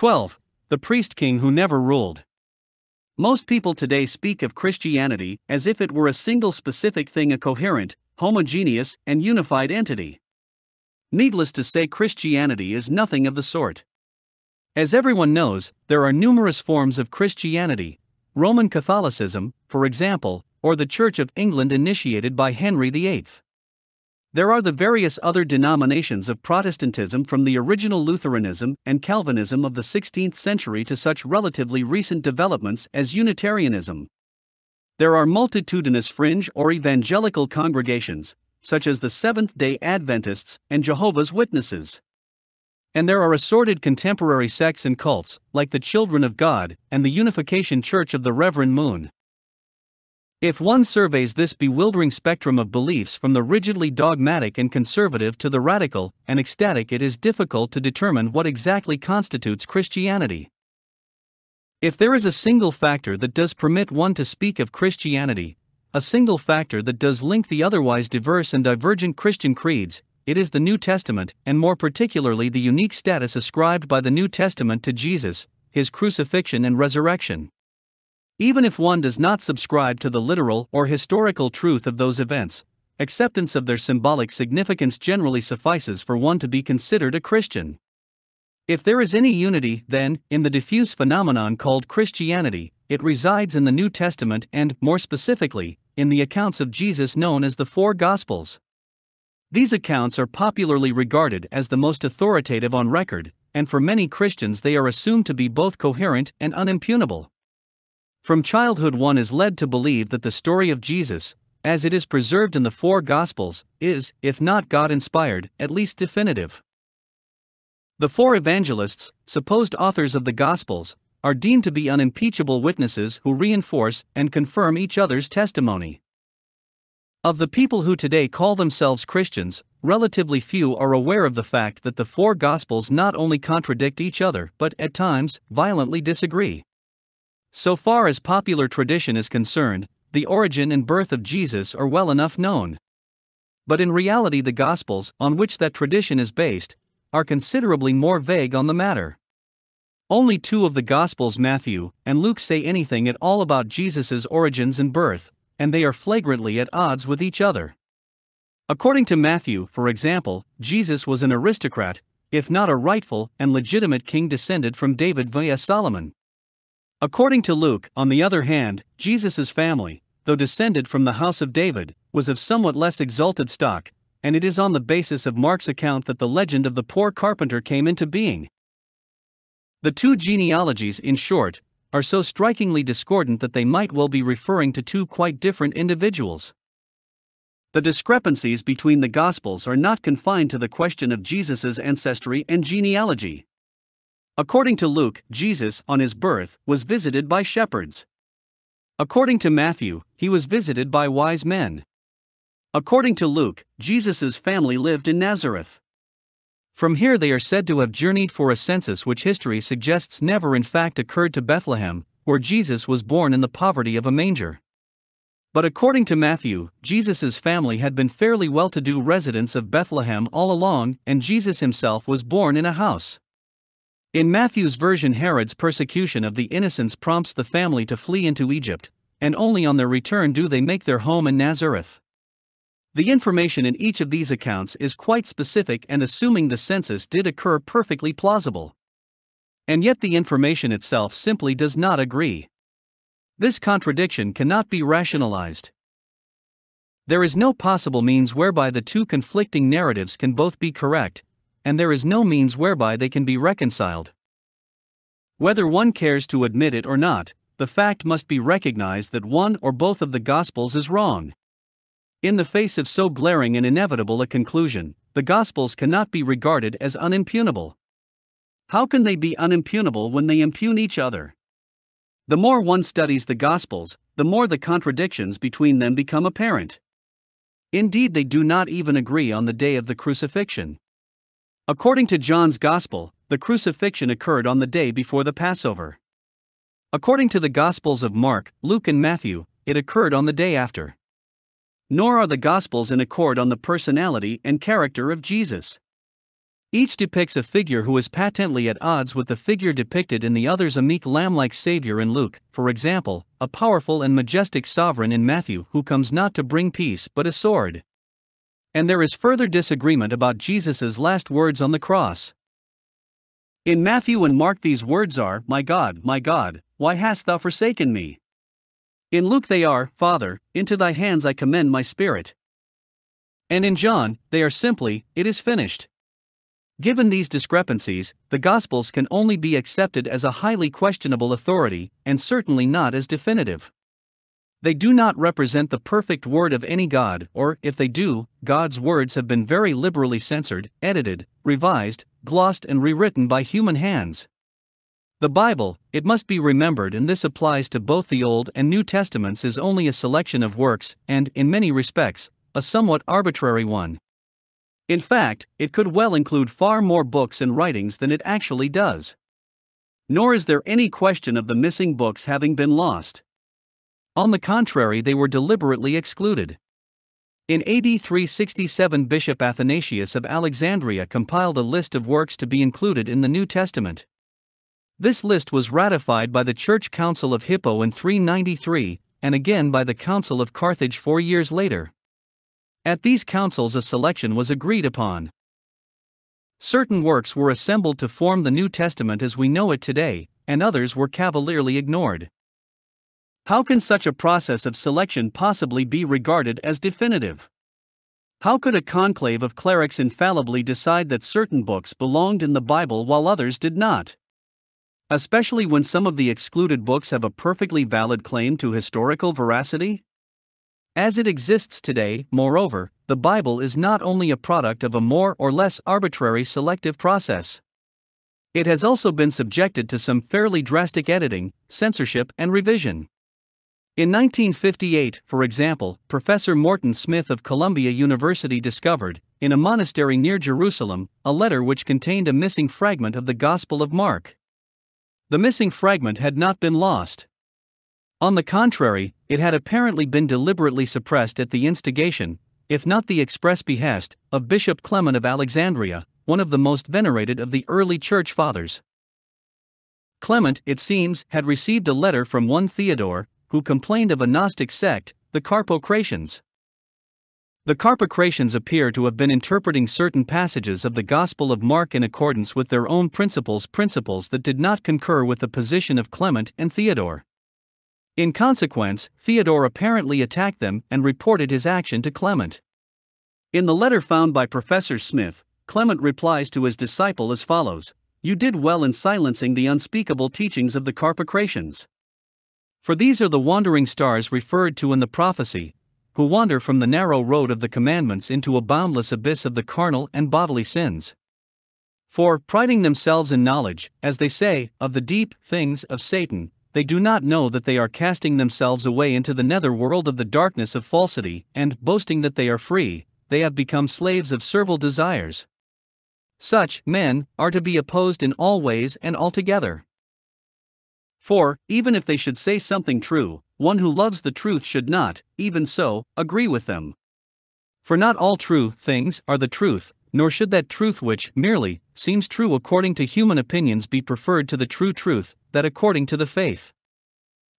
12. The priest king who never ruled. Most people today speak of Christianity as if it were a single specific thing, a coherent, homogeneous, and unified entity. Needless to say, Christianity is nothing of the sort. As everyone knows, there are numerous forms of Christianity. Roman Catholicism, for example, or the Church of England initiated by Henry VIII. There are the various other denominations of Protestantism, from the original Lutheranism and Calvinism of the 16th century to such relatively recent developments as Unitarianism. There are multitudinous fringe or evangelical congregations, such as the Seventh-day Adventists and Jehovah's Witnesses. And there are assorted contemporary sects and cults, like the Children of God and the Unification Church of the Reverend Moon. If one surveys this bewildering spectrum of beliefs, from the rigidly dogmatic and conservative to the radical and ecstatic, it is difficult to determine what exactly constitutes Christianity. If there is a single factor that does permit one to speak of Christianity, a single factor that does link the otherwise diverse and divergent Christian creeds, it is the New Testament, and more particularly the unique status ascribed by the New Testament to Jesus, his crucifixion and resurrection. Even if one does not subscribe to the literal or historical truth of those events, acceptance of their symbolic significance generally suffices for one to be considered a Christian. If there is any unity, then, in the diffuse phenomenon called Christianity, it resides in the New Testament and, more specifically, in the accounts of Jesus known as the Four Gospels. These accounts are popularly regarded as the most authoritative on record, and for many Christians they are assumed to be both coherent and unimpugnable. From childhood, one is led to believe that the story of Jesus, as it is preserved in the Four Gospels, is, if not God-inspired, at least definitive. The four evangelists, supposed authors of the Gospels, are deemed to be unimpeachable witnesses who reinforce and confirm each other's testimony. Of the people who today call themselves Christians, relatively few are aware of the fact that the four Gospels not only contradict each other but, at times, violently disagree. So far as popular tradition is concerned, the origin and birth of Jesus are well enough known. But in reality, the Gospels on which that tradition is based are considerably more vague on the matter. Only two of the Gospels, Matthew and Luke, say anything at all about Jesus' origins and birth, and they are flagrantly at odds with each other. According to Matthew, for example, Jesus was an aristocrat, if not a rightful and legitimate king descended from David via Solomon. According to Luke, on the other hand, Jesus' family, though descended from the house of David, was of somewhat less exalted stock, and it is on the basis of Mark's account that the legend of the poor carpenter came into being. The two genealogies, in short, are so strikingly discordant that they might well be referring to two quite different individuals. The discrepancies between the Gospels are not confined to the question of Jesus' ancestry and genealogy. According to Luke, Jesus, on his birth, was visited by shepherds. According to Matthew, he was visited by wise men. According to Luke, Jesus' family lived in Nazareth. From here they are said to have journeyed for a census, which history suggests never in fact occurred, to Bethlehem, where Jesus was born in the poverty of a manger. But according to Matthew, Jesus' family had been fairly well-to-do residents of Bethlehem all along, and Jesus himself was born in a house. In Matthew's version, Herod's persecution of the innocents prompts the family to flee into Egypt, and only on their return do they make their home in Nazareth. The information in each of these accounts is quite specific and, assuming the census did occur, perfectly plausible. And yet the information itself simply does not agree. This contradiction cannot be rationalized. There is no possible means whereby the two conflicting narratives can both be correct, and there is no means whereby they can be reconciled. Whether one cares to admit it or not, the fact must be recognized that one or both of the Gospels is wrong. In the face of so glaring and inevitable a conclusion, the Gospels cannot be regarded as unimpugnable. How can they be unimpugnable when they impugn each other? The more one studies the Gospels, the more the contradictions between them become apparent. Indeed, they do not even agree on the day of the crucifixion. According to John's Gospel, the crucifixion occurred on the day before the Passover. According to the Gospels of Mark, Luke, and Matthew, it occurred on the day after. Nor are the Gospels in accord on the personality and character of Jesus. Each depicts a figure who is patently at odds with the figure depicted in the others: a meek lamb-like savior in Luke, for example, a powerful and majestic sovereign in Matthew who comes not to bring peace but a sword. And there is further disagreement about Jesus' last words on the cross. In Matthew and Mark these words are, my God, why hast thou forsaken me? In Luke they are, Father, into thy hands I commend my spirit. And in John, they are simply, it is finished. Given these discrepancies, the Gospels can only be accepted as a highly questionable authority, and certainly not as definitive. They do not represent the perfect word of any God, or, if they do, God's words have been very liberally censored, edited, revised, glossed and rewritten by human hands. The Bible, it must be remembered, and this applies to both the Old and New Testaments, is only a selection of works, and, in many respects, a somewhat arbitrary one. In fact, it could well include far more books and writings than it actually does. Nor is there any question of the missing books having been lost. On the contrary, they were deliberately excluded. In AD 367, Bishop Athanasius of Alexandria compiled a list of works to be included in the New Testament. This list was ratified by the Church Council of Hippo in 393, and again by the Council of Carthage 4 years later. At these councils a selection was agreed upon. Certain works were assembled to form the New Testament as we know it today, and others were cavalierly ignored. How can such a process of selection possibly be regarded as definitive? How could a conclave of clerics infallibly decide that certain books belonged in the Bible while others did not? Especially when some of the excluded books have a perfectly valid claim to historical veracity? As it exists today, moreover, the Bible is not only a product of a more or less arbitrary selective process. It has also been subjected to some fairly drastic editing, censorship, and revision. In 1958, for example, Professor Morton Smith of Columbia University discovered, in a monastery near Jerusalem, a letter which contained a missing fragment of the Gospel of Mark. The missing fragment had not been lost. On the contrary, it had apparently been deliberately suppressed at the instigation, if not the express behest, of Bishop Clement of Alexandria, one of the most venerated of the early Church Fathers. Clement, it seems, had received a letter from one Theodore, who complained of a Gnostic sect, the Carpocratians. The Carpocratians appear to have been interpreting certain passages of the Gospel of Mark in accordance with their own principles that did not concur with the position of Clement and Theodore. In consequence, Theodore apparently attacked them and reported his action to Clement. In the letter found by Professor Smith, Clement replies to his disciple as follows: "You did well in silencing the unspeakable teachings of the Carpocratians. For these are the wandering stars referred to in the prophecy, who wander from the narrow road of the commandments into a boundless abyss of the carnal and bodily sins. For, priding themselves in knowledge, as they say, of the deep things of Satan, they do not know that they are casting themselves away into the nether world of the darkness of falsity, and, boasting that they are free, they have become slaves of servile desires. Such men are to be opposed in all ways and altogether. For, even if they should say something true, one who loves the truth should not, even so, agree with them. For not all true things are the truth, nor should that truth which merely seems true according to human opinions be preferred to the true truth, that according to the faith."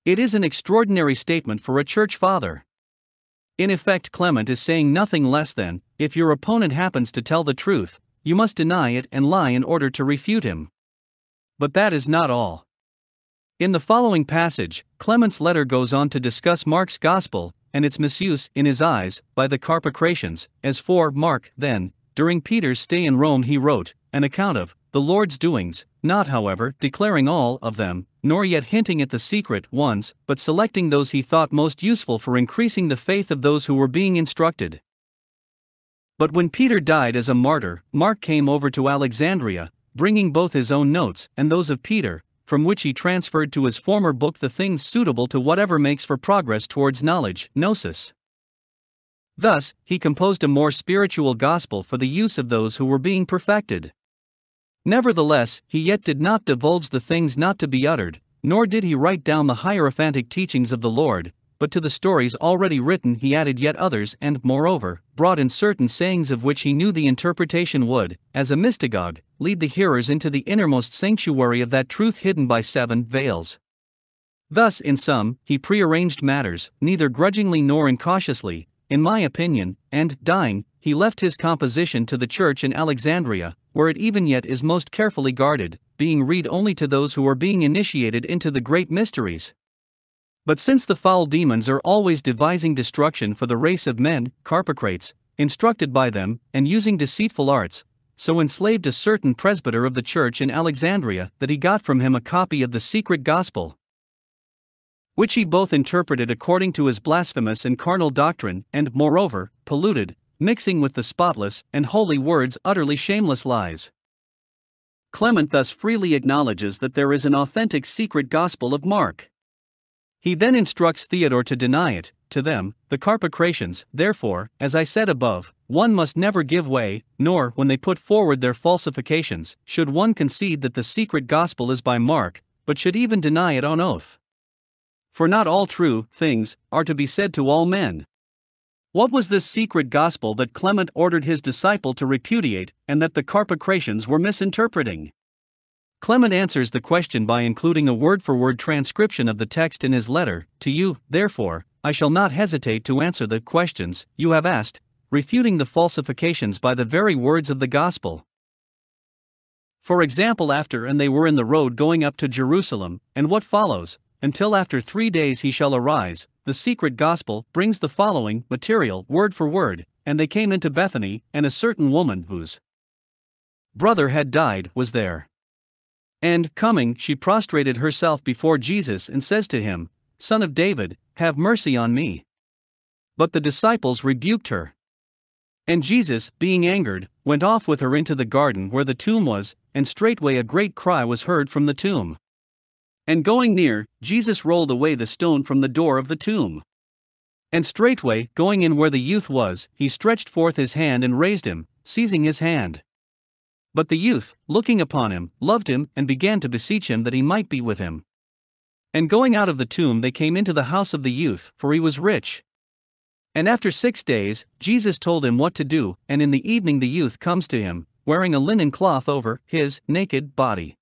It is an extraordinary statement for a church father. In effect, Clement is saying nothing less than, if your opponent happens to tell the truth, you must deny it and lie in order to refute him. But that is not all. In the following passage, Clement's letter goes on to discuss Mark's gospel and its misuse in his eyes by the Carpocratians. As for Mark, then, during Peter's stay in Rome he wrote an account of the Lord's doings, not however declaring all of them, nor yet hinting at the secret ones, but selecting those he thought most useful for increasing the faith of those who were being instructed. But when Peter died as a martyr, Mark came over to Alexandria, bringing both his own notes and those of Peter, from which he transferred to his former book the things suitable to whatever makes for progress towards knowledge, gnosis. Thus, he composed a more spiritual gospel for the use of those who were being perfected. Nevertheless, he yet did not divulge the things not to be uttered, nor did he write down the hierophantic teachings of the Lord, but to the stories already written he added yet others and, moreover, brought in certain sayings of which he knew the interpretation would, as a mystagogue, lead the hearers into the innermost sanctuary of that truth hidden by seven veils. Thus in sum, he prearranged matters, neither grudgingly nor incautiously, in my opinion, and, dying, he left his composition to the church in Alexandria, where it even yet is most carefully guarded, being read only to those who are being initiated into the great mysteries. But since the foul demons are always devising destruction for the race of men, Carpocrates, instructed by them, and using deceitful arts, so enslaved a certain presbyter of the church in Alexandria that he got from him a copy of the secret gospel, which he both interpreted according to his blasphemous and carnal doctrine, and, moreover, polluted, mixing with the spotless and holy words utterly shameless lies. Clement thus freely acknowledges that there is an authentic secret gospel of Mark. He then instructs Theodore to deny it. To them, the Carpocratians, therefore, as I said above, one must never give way, nor, when they put forward their falsifications, should one concede that the secret gospel is by Mark, but should even deny it on oath. For not all true things are to be said to all men. What was this secret gospel that Clement ordered his disciple to repudiate and that the Carpocratians were misinterpreting? Clement answers the question by including a word-for-word transcription of the text in his letter to you. Therefore, I shall not hesitate to answer the questions you have asked, refuting the falsifications by the very words of the gospel. For example, after "and they were in the road going up to Jerusalem," and what follows, "until after 3 days he shall arise," the secret gospel brings the following material word for word: "And they came into Bethany, and a certain woman whose brother had died was there. And, coming, she prostrated herself before Jesus and says to him, 'Son of David, have mercy on me.' But the disciples rebuked her. And Jesus, being angered, went off with her into the garden where the tomb was, and straightway a great cry was heard from the tomb. And going near, Jesus rolled away the stone from the door of the tomb. And straightway, going in where the youth was, he stretched forth his hand and raised him, seizing his hand. But the youth, looking upon him, loved him, and began to beseech him that he might be with him. And going out of the tomb they came into the house of the youth, for he was rich. And after 6 days, Jesus told him what to do, and in the evening the youth comes to him, wearing a linen cloth over his naked body.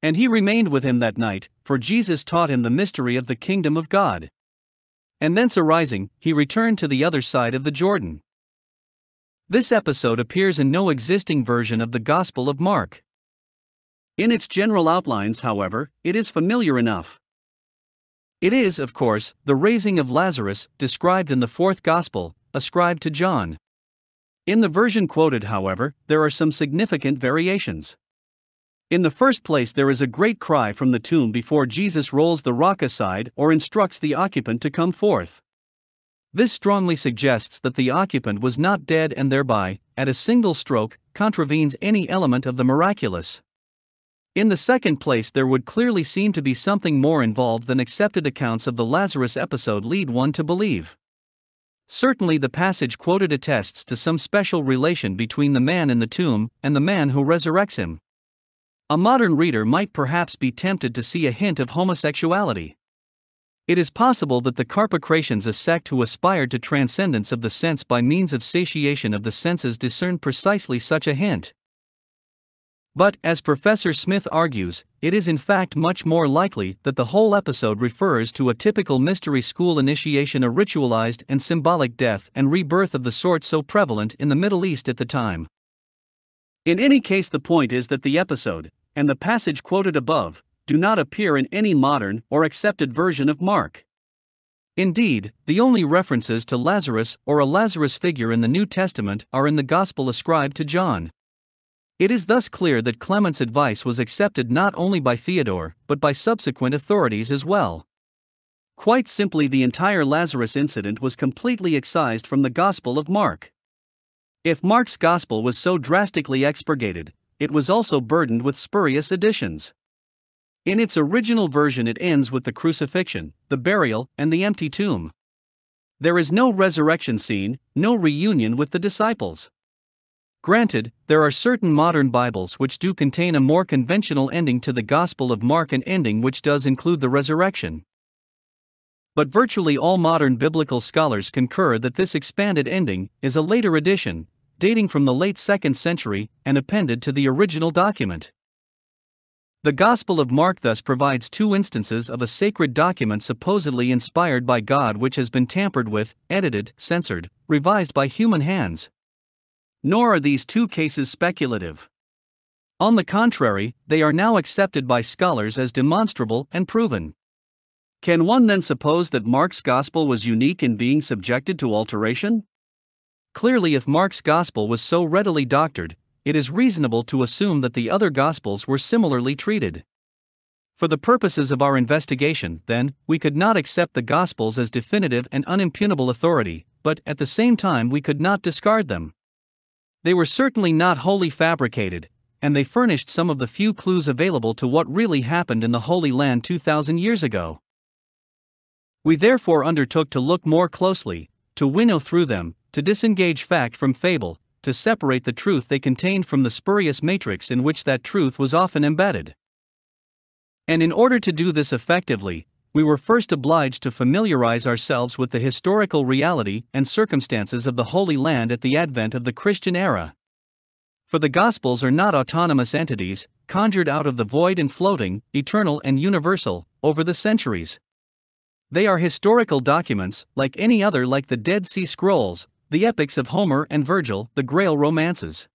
And he remained with him that night, for Jesus taught him the mystery of the kingdom of God. And thence arising, he returned to the other side of the Jordan." This episode appears in no existing version of the Gospel of Mark. In its general outlines, however, it is familiar enough. It is, of course, the raising of Lazarus, described in the fourth Gospel, ascribed to John. In the version quoted, however, there are some significant variations. In the first place, there is a great cry from the tomb before Jesus rolls the rock aside or instructs the occupant to come forth. This strongly suggests that the occupant was not dead and thereby, at a single stroke, contravenes any element of the miraculous. In the second place, there would clearly seem to be something more involved than accepted accounts of the Lazarus episode lead one to believe. Certainly the passage quoted attests to some special relation between the man in the tomb and the man who resurrects him. A modern reader might perhaps be tempted to see a hint of homosexuality. It is possible that the Carpocratians, a sect who aspired to transcendence of the sense by means of satiation of the senses, discerned precisely such a hint. But, as Professor Smith argues, it is in fact much more likely that the whole episode refers to a typical mystery school initiation, a ritualized and symbolic death and rebirth of the sort so prevalent in the Middle East at the time. In any case, the point is that the episode, and the passage quoted above, do not appear in any modern or accepted version of Mark. Indeed, the only references to Lazarus or a Lazarus figure in the New Testament are in the Gospel ascribed to John. It is thus clear that Clement's advice was accepted not only by Theodore, but by subsequent authorities as well. Quite simply, the entire Lazarus incident was completely excised from the Gospel of Mark. If Mark's gospel was so drastically expurgated, it was also burdened with spurious additions. In its original version, it ends with the crucifixion, the burial, and the empty tomb. There is no resurrection scene, no reunion with the disciples. Granted, there are certain modern Bibles which do contain a more conventional ending to the Gospel of Mark, an ending which does include the resurrection. but virtually all modern biblical scholars concur that this expanded ending is a later addition, dating from the late 2nd century and appended to the original document. The Gospel of Mark thus provides two instances of a sacred document supposedly inspired by God which has been tampered with, edited, censored, revised by human hands. Nor are these two cases speculative. On the contrary, they are now accepted by scholars as demonstrable and proven. Can one then suppose that Mark's Gospel was unique in being subjected to alteration? Clearly, if Mark's Gospel was so readily doctored, it is reasonable to assume that the other Gospels were similarly treated. For the purposes of our investigation, then, we could not accept the Gospels as definitive and unimpugnable authority, but at the same time we could not discard them. They were certainly not wholly fabricated, and they furnished some of the few clues available to what really happened in the Holy Land 2,000 years ago. We therefore undertook to look more closely, to winnow through them, to disengage fact from fable, to separate the truth they contained from the spurious matrix in which that truth was often embedded. And in order to do this effectively, we were first obliged to familiarize ourselves with the historical reality and circumstances of the Holy Land at the advent of the Christian era. For the Gospels are not autonomous entities, conjured out of the void and floating, eternal and universal, over the centuries. They are historical documents, like any other, like the Dead Sea Scrolls, the epics of Homer and Virgil, the Grail romances.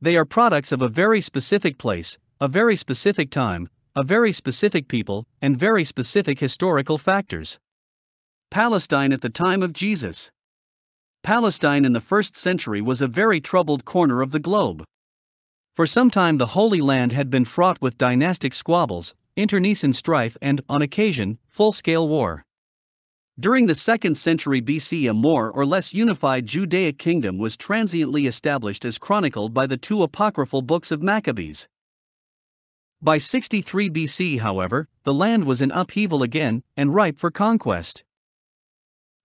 They are products of a very specific place, a very specific time, a very specific people, and very specific historical factors. Palestine at the time of Jesus. Palestine in the 1st century was a very troubled corner of the globe. For some time the Holy Land had been fraught with dynastic squabbles, internecine strife and, on occasion, full-scale war. During the 2nd century BC, a more or less unified Judaic kingdom was transiently established as chronicled by the two apocryphal books of Maccabees. By 63 BC, however, the land was in upheaval again and ripe for conquest.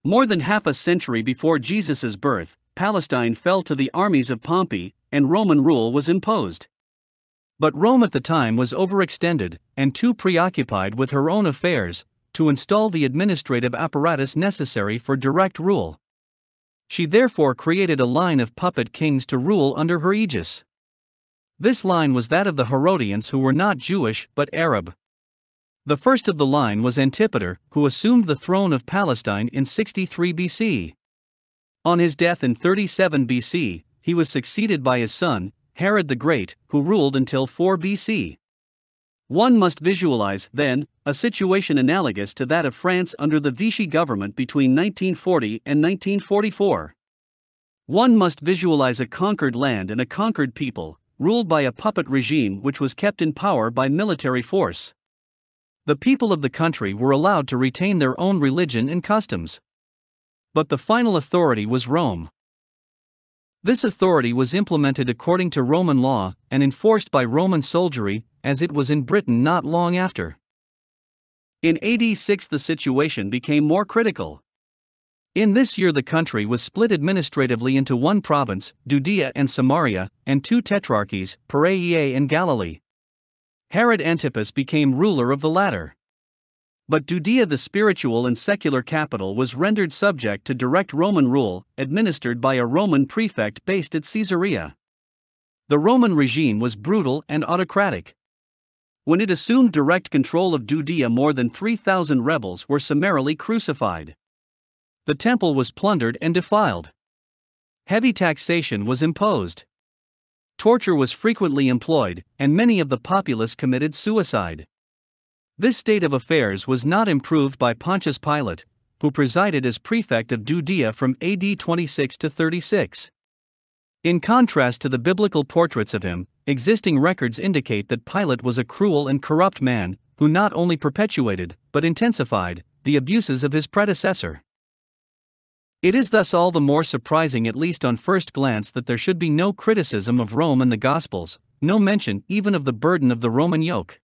More than half a century before Jesus' birth, Palestine fell to the armies of Pompey, and Roman rule was imposed. But Rome at the time was overextended and too preoccupied with her own affairs to install the administrative apparatus necessary for direct rule. She therefore created a line of puppet kings to rule under her aegis. This line was that of the Herodians, who were not Jewish but Arab. The first of the line was Antipater, who assumed the throne of Palestine in 63 BC. On his death in 37 BC, he was succeeded by his son, Herod the Great, who ruled until 4 BC. One must visualize, then, a situation analogous to that of France under the Vichy government between 1940 and 1944. One must visualize a conquered land and a conquered people, ruled by a puppet regime which was kept in power by military force. The people of the country were allowed to retain their own religion and customs. But the final authority was Rome. This authority was implemented according to Roman law and enforced by Roman soldiery, as it was in Britain not long after. In AD 6 the situation became more critical. In this year the country was split administratively into one province, Judea and Samaria, and two tetrarchies, Perea and Galilee. Herod Antipas became ruler of the latter. But Judea, the spiritual and secular capital, was rendered subject to direct Roman rule, administered by a Roman prefect based at Caesarea. The Roman regime was brutal and autocratic. When it assumed direct control of Judea, more than 3,000 rebels were summarily crucified. The temple was plundered and defiled. Heavy taxation was imposed. Torture was frequently employed, and many of the populace committed suicide. This state of affairs was not improved by Pontius Pilate, who presided as prefect of Judea from AD 26 to 36. In contrast to the biblical portraits of him, existing records indicate that Pilate was a cruel and corrupt man, who not only perpetuated, but intensified, the abuses of his predecessor. It is thus all the more surprising, at least on first glance, that there should be no criticism of Rome in the Gospels, no mention even of the burden of the Roman yoke.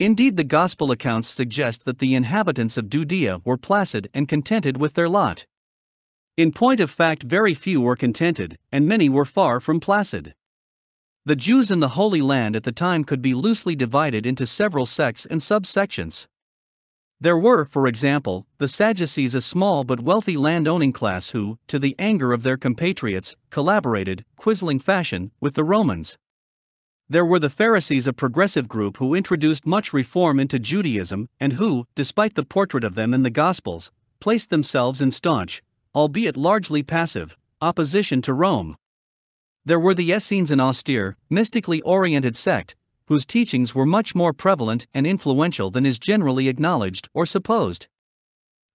Indeed, the Gospel accounts suggest that the inhabitants of Judea were placid and contented with their lot. In point of fact, very few were contented, and many were far from placid. The Jews in the Holy Land at the time could be loosely divided into several sects and subsections. There were, for example, the Sadducees, a small but wealthy land-owning class who, to the anger of their compatriots, collaborated, quisling fashion, with the Romans. There were the Pharisees, a progressive group who introduced much reform into Judaism and who, despite the portrait of them in the Gospels, placed themselves in staunch, albeit largely passive, opposition to Rome. There were the Essenes, an austere, mystically oriented sect, whose teachings were much more prevalent and influential than is generally acknowledged or supposed.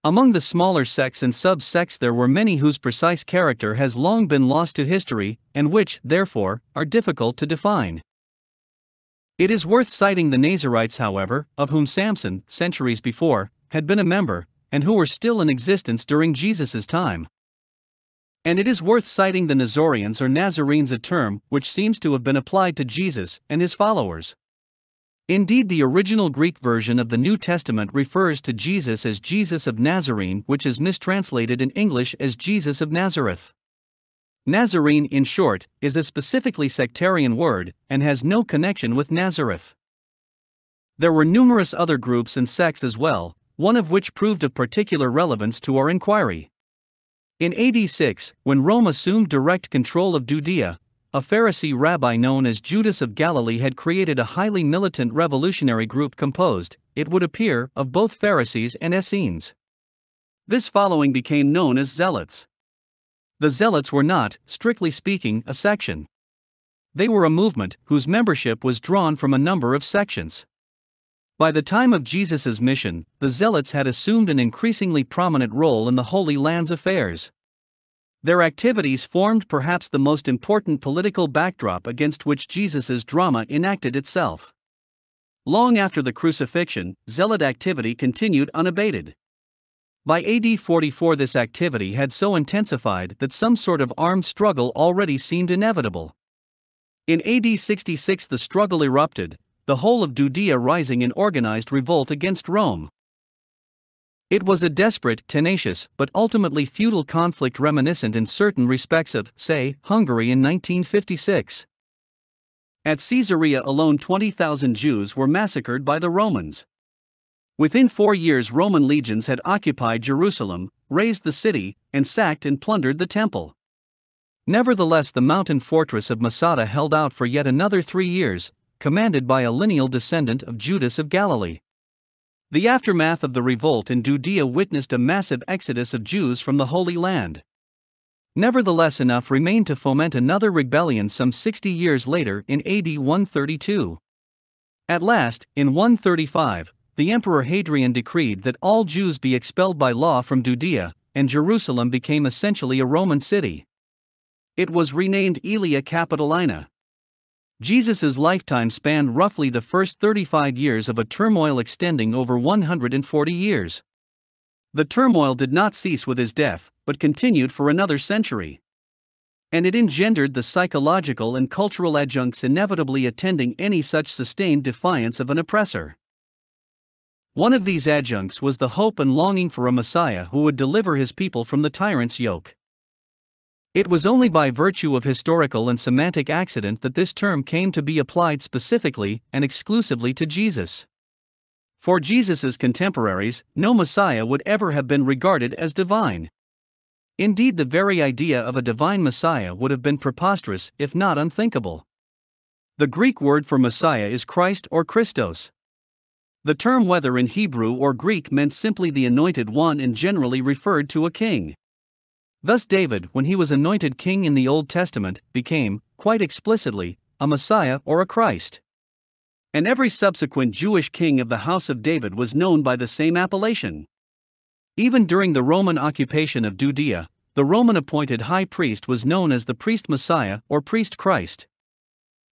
Among the smaller sects and sub-sects there were many whose precise character has long been lost to history, and which, therefore, are difficult to define. It is worth citing the Nazarites, however, of whom Samson, centuries before, had been a member, and who were still in existence during Jesus' time. And it is worth citing the Nazarians or Nazarenes, a term which seems to have been applied to Jesus and his followers. Indeed, the original Greek version of the New Testament refers to Jesus as Jesus of Nazarene, which is mistranslated in English as Jesus of Nazareth. Nazarene, in short, is a specifically sectarian word and has no connection with Nazareth. There were numerous other groups and sects as well, one of which proved of particular relevance to our inquiry. In AD 6, when Rome assumed direct control of Judea, a Pharisee rabbi known as Judas of Galilee had created a highly militant revolutionary group composed, it would appear, of both Pharisees and Essenes. This following became known as Zealots. The Zealots were not, strictly speaking, a section. They were a movement whose membership was drawn from a number of sections. By the time of Jesus' mission, the Zealots had assumed an increasingly prominent role in the Holy Land's affairs. Their activities formed perhaps the most important political backdrop against which Jesus' drama enacted itself. Long after the crucifixion, Zealot activity continued unabated. By AD 44, this activity had so intensified that some sort of armed struggle already seemed inevitable. In AD 66, the struggle erupted, the whole of Judea rising in organized revolt against Rome. It was a desperate, tenacious, but ultimately futile conflict reminiscent in certain respects of, say, Hungary in 1956. At Caesarea alone 20,000 Jews were massacred by the Romans. Within 4 years, Roman legions had occupied Jerusalem, razed the city, and sacked and plundered the temple. Nevertheless, the mountain fortress of Masada held out for yet another 3 years, commanded by a lineal descendant of Judas of Galilee. The aftermath of the revolt in Judea witnessed a massive exodus of Jews from the Holy Land. Nevertheless, enough remained to foment another rebellion some 60 years later in AD 132. At last, in 135, the Emperor Hadrian decreed that all Jews be expelled by law from Judea, and Jerusalem became essentially a Roman city. It was renamed Aelia Capitolina. Jesus' lifetime spanned roughly the first 35 years of a turmoil extending over 140 years. The turmoil did not cease with his death, but continued for another century. And it engendered the psychological and cultural adjuncts inevitably attending any such sustained defiance of an oppressor. One of these adjuncts was the hope and longing for a Messiah who would deliver his people from the tyrant's yoke. It was only by virtue of historical and semantic accident that this term came to be applied specifically and exclusively to Jesus. For Jesus's contemporaries, no Messiah would ever have been regarded as divine. Indeed, the very idea of a divine Messiah would have been preposterous, if not unthinkable. The Greek word for Messiah is Christ or Christos. The term, whether in Hebrew or Greek, meant simply the anointed one and generally referred to a king. Thus David, when he was anointed king in the Old Testament, became, quite explicitly, a Messiah or a Christ. And every subsequent Jewish king of the house of David was known by the same appellation. Even during the Roman occupation of Judea, the Roman-appointed high priest was known as the priest Messiah or priest Christ.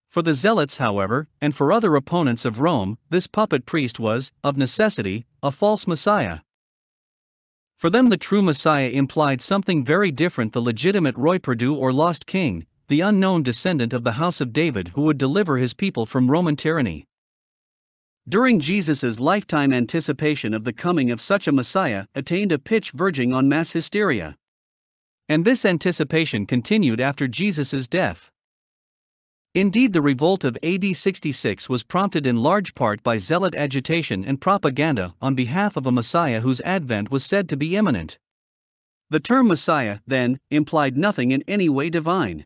For the Zealots, however, and for other opponents of Rome, this puppet priest was, of necessity, a false Messiah. For them, the true Messiah implied something very different: the legitimate roi perdu or lost king, the unknown descendant of the house of David who would deliver his people from Roman tyranny. During Jesus' lifetime, anticipation of the coming of such a Messiah attained a pitch verging on mass hysteria. And this anticipation continued after Jesus' death. Indeed, the revolt of AD 66 was prompted in large part by zealot agitation and propaganda on behalf of a Messiah whose advent was said to be imminent. The term Messiah, then, implied nothing in any way divine.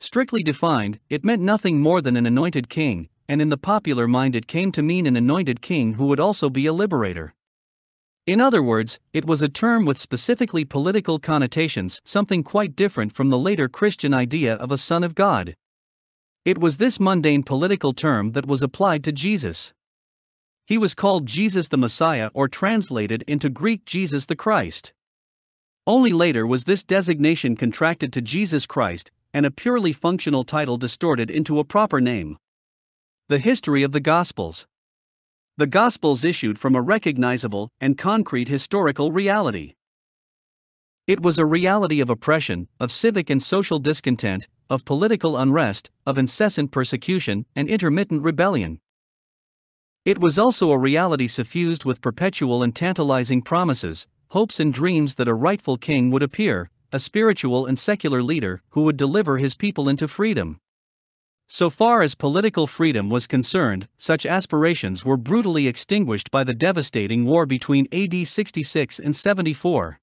Strictly defined, it meant nothing more than an anointed king, and in the popular mind it came to mean an anointed king who would also be a liberator. In other words, it was a term with specifically political connotations, something quite different from the later Christian idea of a son of God. It was this mundane political term that was applied to Jesus. He was called Jesus the Messiah, or translated into Greek Jesus the Christ. Only later was this designation contracted to Jesus Christ, and a purely functional title distorted into a proper name. The history of the Gospels. The Gospels issued from a recognizable and concrete historical reality. It was a reality of oppression, of civic and social discontent, of political unrest, of incessant persecution and intermittent rebellion. It was also a reality suffused with perpetual and tantalizing promises, hopes and dreams that a rightful king would appear, a spiritual and secular leader who would deliver his people into freedom. So far as political freedom was concerned, such aspirations were brutally extinguished by the devastating war between AD 66 and 74.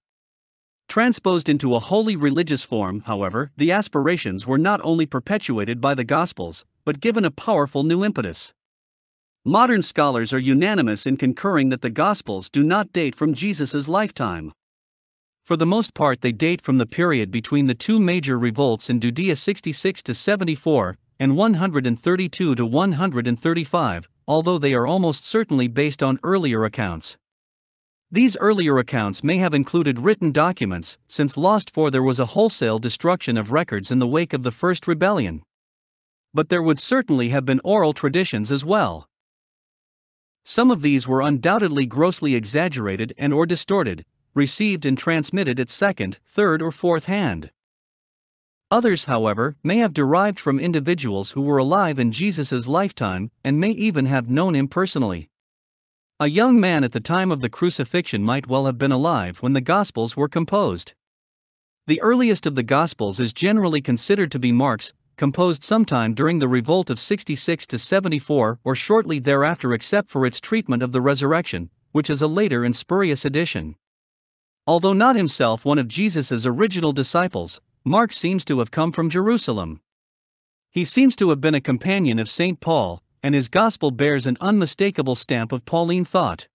Transposed into a wholly religious form, however, the aspirations were not only perpetuated by the Gospels, but given a powerful new impetus. Modern scholars are unanimous in concurring that the Gospels do not date from Jesus' lifetime. For the most part, they date from the period between the two major revolts in Judea 66 to 74 and 132 to 135, although they are almost certainly based on earlier accounts. These earlier accounts may have included written documents, since lost for there was a wholesale destruction of records in the wake of the first rebellion. But there would certainly have been oral traditions as well. Some of these were undoubtedly grossly exaggerated and/or distorted, received and transmitted at second, third, or fourth hand. Others, however, may have derived from individuals who were alive in Jesus' lifetime and may even have known him personally. A young man at the time of the crucifixion might well have been alive when the Gospels were composed. The earliest of the Gospels is generally considered to be Mark's, composed sometime during the revolt of 66 to 74 or shortly thereafter, except for its treatment of the resurrection, which is a later and spurious addition. Although not himself one of Jesus' original disciples, Mark seems to have come from Jerusalem. He seems to have been a companion of St. Paul, and his gospel bears an unmistakable stamp of Pauline thought.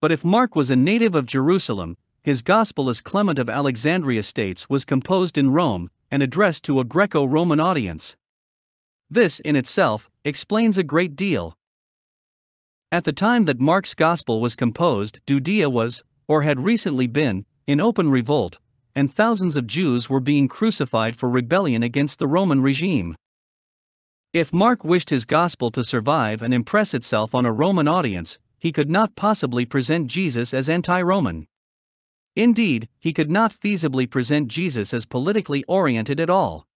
But if Mark was a native of Jerusalem, his gospel, as Clement of Alexandria states, was composed in Rome and addressed to a Greco-Roman audience. This in itself explains a great deal. At the time that Mark's gospel was composed, Judea was, or had recently been, in open revolt, and thousands of Jews were being crucified for rebellion against the Roman regime. If Mark wished his gospel to survive and impress itself on a Roman audience, he could not possibly present Jesus as anti-Roman. Indeed, he could not feasibly present Jesus as politically oriented at all.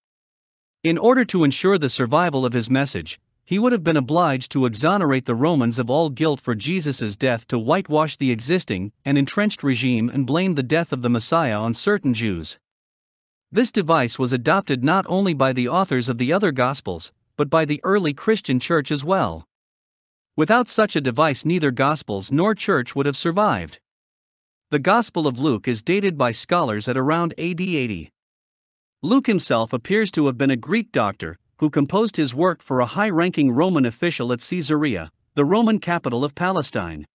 In order to ensure the survival of his message, he would have been obliged to exonerate the Romans of all guilt for Jesus' death, to whitewash the existing and entrenched regime and blame the death of the Messiah on certain Jews. This device was adopted not only by the authors of the other Gospels, but by the early Christian church as well. Without such a device, neither Gospels nor church would have survived. The Gospel of Luke is dated by scholars at around AD 80. Luke himself appears to have been a Greek doctor who composed his work for a high-ranking Roman official at Caesarea, the Roman capital of Palestine.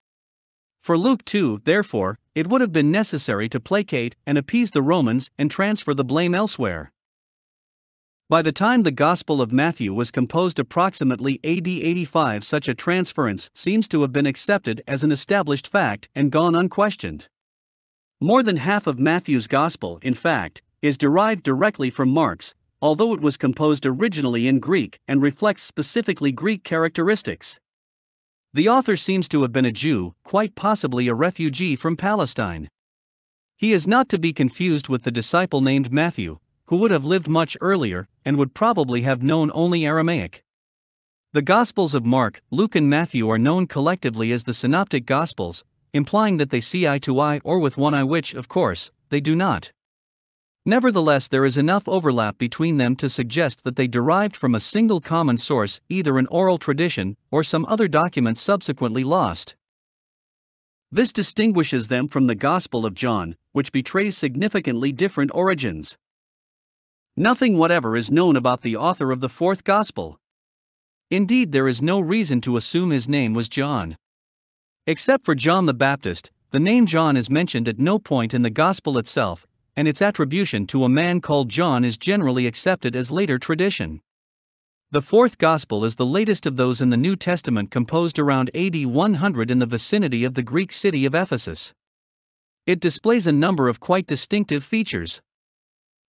For Luke too, therefore, it would have been necessary to placate and appease the Romans and transfer the blame elsewhere. By the time the Gospel of Matthew was composed, approximately AD 85, such a transference seems to have been accepted as an established fact and gone unquestioned. More than half of Matthew's Gospel, in fact, is derived directly from Mark's, although it was composed originally in Greek and reflects specifically Greek characteristics. The author seems to have been a Jew, quite possibly a refugee from Palestine. He is not to be confused with the disciple named Matthew, who would have lived much earlier and would probably have known only Aramaic. The Gospels of Mark, Luke, and Matthew are known collectively as the Synoptic Gospels, implying that they see eye to eye or with one eye, which, of course, they do not. Nevertheless, there is enough overlap between them to suggest that they derived from a single common source, either an oral tradition or some other document subsequently lost. This distinguishes them from the Gospel of John, which betrays significantly different origins. Nothing whatever is known about the author of the fourth Gospel. Indeed, there is no reason to assume his name was John. Except for John the Baptist, the name John is mentioned at no point in the Gospel itself, and its attribution to a man called John is generally accepted as later tradition. The fourth Gospel is the latest of those in the New Testament, composed around AD 100 in the vicinity of the Greek city of Ephesus. It displays a number of quite distinctive features.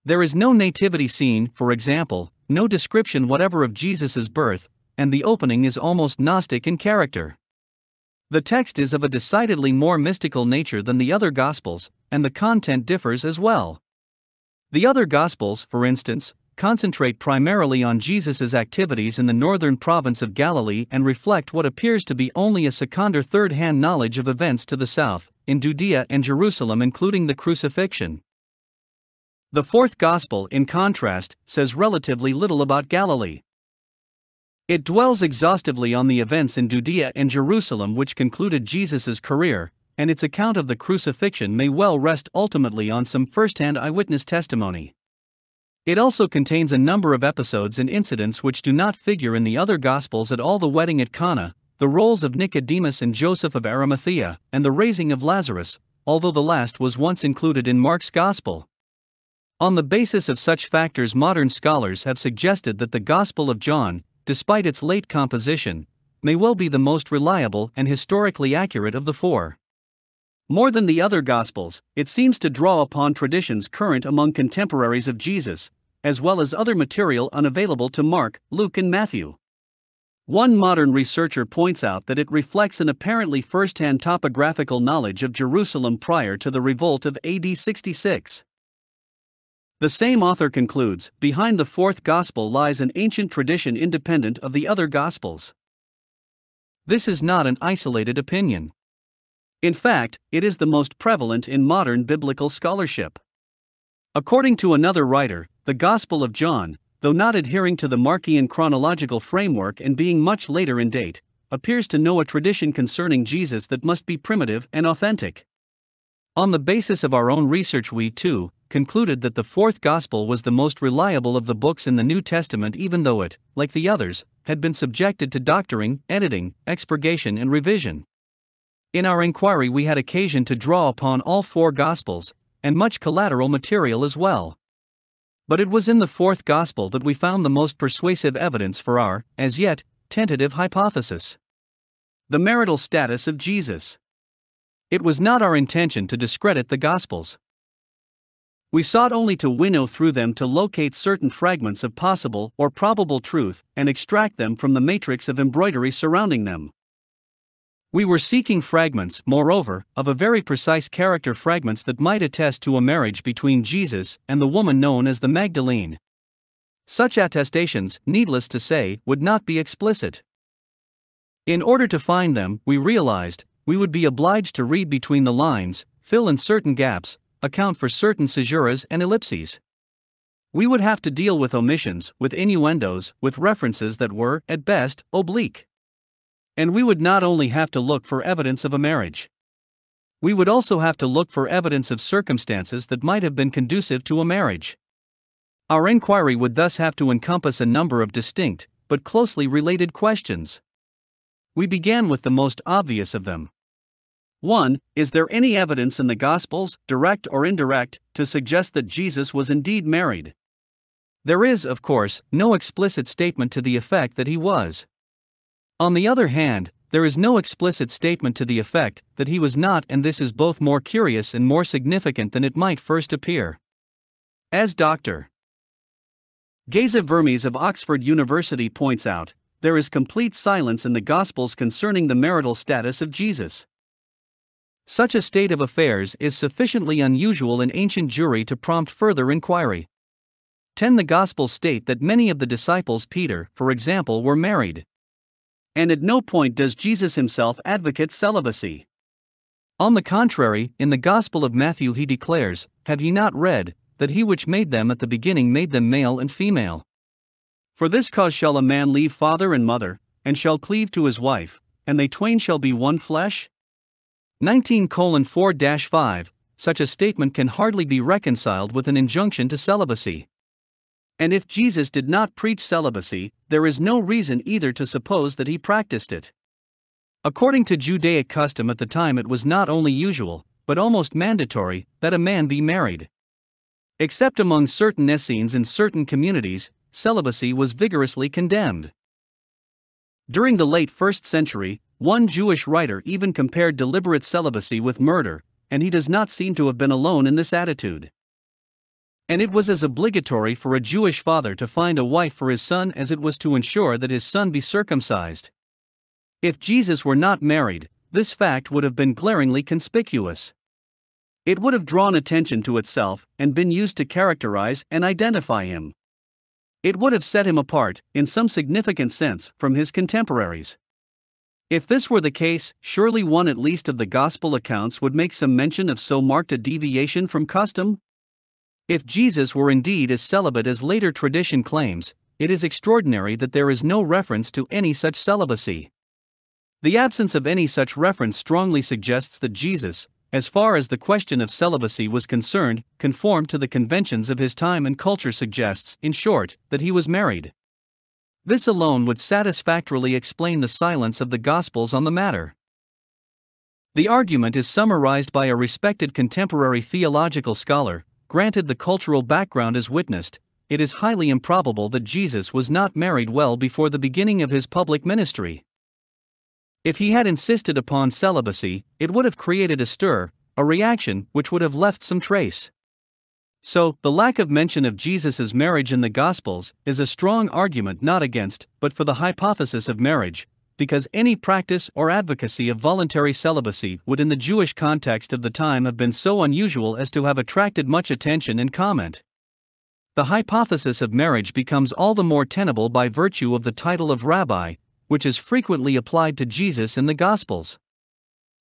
There is no nativity scene, for example, no description whatever of Jesus' birth, and the opening is almost Gnostic in character. The text is of a decidedly more mystical nature than the other Gospels, and the content differs as well. The other Gospels, for instance, concentrate primarily on Jesus' activities in the northern province of Galilee and reflect what appears to be only a second or third-hand knowledge of events to the south, in Judea and Jerusalem, including the crucifixion. The fourth Gospel, in contrast, says relatively little about Galilee. It dwells exhaustively on the events in Judea and Jerusalem which concluded Jesus' career, and its account of the crucifixion may well rest ultimately on some first-hand eyewitness testimony. It also contains a number of episodes and incidents which do not figure in the other Gospels at all: the wedding at Cana, the roles of Nicodemus and Joseph of Arimathea, and the raising of Lazarus, although the last was once included in Mark's Gospel. On the basis of such factors, modern scholars have suggested that the Gospel of John, despite its late composition, may well be the most reliable and historically accurate of the four. More than the other Gospels, it seems to draw upon traditions current among contemporaries of Jesus, as well as other material unavailable to Mark, Luke, and Matthew. One modern researcher points out that it reflects an apparently first-hand topographical knowledge of Jerusalem prior to the revolt of AD 66. The same author concludes, behind the fourth Gospel lies an ancient tradition independent of the other Gospels. This is not an isolated opinion. In fact, it is the most prevalent in modern biblical scholarship. According to another writer, the Gospel of John, though not adhering to the Markian chronological framework and being much later in date, appears to know a tradition concerning Jesus that must be primitive and authentic. On the basis of our own research, we too concluded that the fourth Gospel was the most reliable of the books in the New Testament, even though it, like the others, had been subjected to doctoring, editing, expurgation, and revision. In our inquiry, we had occasion to draw upon all four Gospels, and much collateral material as well. But it was in the fourth Gospel that we found the most persuasive evidence for our, as yet, tentative hypothesis: the marital status of Jesus. It was not our intention to discredit the Gospels. We sought only to winnow through them to locate certain fragments of possible or probable truth and extract them from the matrix of embroidery surrounding them. We were seeking fragments, moreover, of a very precise character, fragments that might attest to a marriage between Jesus and the woman known as the Magdalene. Such attestations, needless to say, would not be explicit. In order to find them, we realized we would be obliged to read between the lines, fill in certain gaps, account for certain caesuras and ellipses. We would have to deal with omissions, with innuendos, with references that were, at best, oblique. And we would not only have to look for evidence of a marriage. We would also have to look for evidence of circumstances that might have been conducive to a marriage. Our inquiry would thus have to encompass a number of distinct, but closely related questions. We began with the most obvious of them. 1. Is there any evidence in the Gospels, direct or indirect, to suggest that Jesus was indeed married? There is, of course, no explicit statement to the effect that he was. On the other hand, there is no explicit statement to the effect that he was not, and this is both more curious and more significant than it might first appear. As Dr. Geza Vermes of Oxford University points out, there is complete silence in the Gospels concerning the marital status of Jesus. Such a state of affairs is sufficiently unusual in ancient Jewry to prompt further inquiry. 10. The Gospels state that many of the disciples, Peter, for example, were married. And at no point does Jesus himself advocate celibacy. On the contrary, in the Gospel of Matthew he declares, "Have ye not read, that he which made them at the beginning made them male and female. For this cause shall a man leave father and mother, and shall cleave to his wife, and they twain shall be one flesh? 19:4-5, such a statement can hardly be reconciled with an injunction to celibacy. And if Jesus did not preach celibacy, there is no reason either to suppose that he practiced it. According to Judaic custom at the time, it was not only usual, but almost mandatory, that a man be married. Except among certain Essenes in certain communities, celibacy was vigorously condemned. During the late 1st century, one Jewish writer even compared deliberate celibacy with murder, and he does not seem to have been alone in this attitude. And it was as obligatory for a Jewish father to find a wife for his son as it was to ensure that his son be circumcised. If Jesus were not married, this fact would have been glaringly conspicuous. It would have drawn attention to itself and been used to characterize and identify him. It would have set him apart, in some significant sense, from his contemporaries. If this were the case, surely one at least of the Gospel accounts would make some mention of so marked a deviation from custom? If Jesus were indeed as celibate as later tradition claims, it is extraordinary that there is no reference to any such celibacy. The absence of any such reference strongly suggests that Jesus, as far as the question of celibacy was concerned, conformed to the conventions of his time, and culture suggests, in short, that he was married. This alone would satisfactorily explain the silence of the Gospels on the matter. The argument is summarized by a respected contemporary theological scholar: granted the cultural background as witnessed, it is highly improbable that Jesus was not married well before the beginning of his public ministry. If he had insisted upon celibacy, it would have created a stir, a reaction which would have left some trace. So, the lack of mention of Jesus' marriage in the Gospels is a strong argument not against, but for the hypothesis of marriage, because any practice or advocacy of voluntary celibacy would in the Jewish context of the time have been so unusual as to have attracted much attention and comment. The hypothesis of marriage becomes all the more tenable by virtue of the title of rabbi, which is frequently applied to Jesus in the Gospels.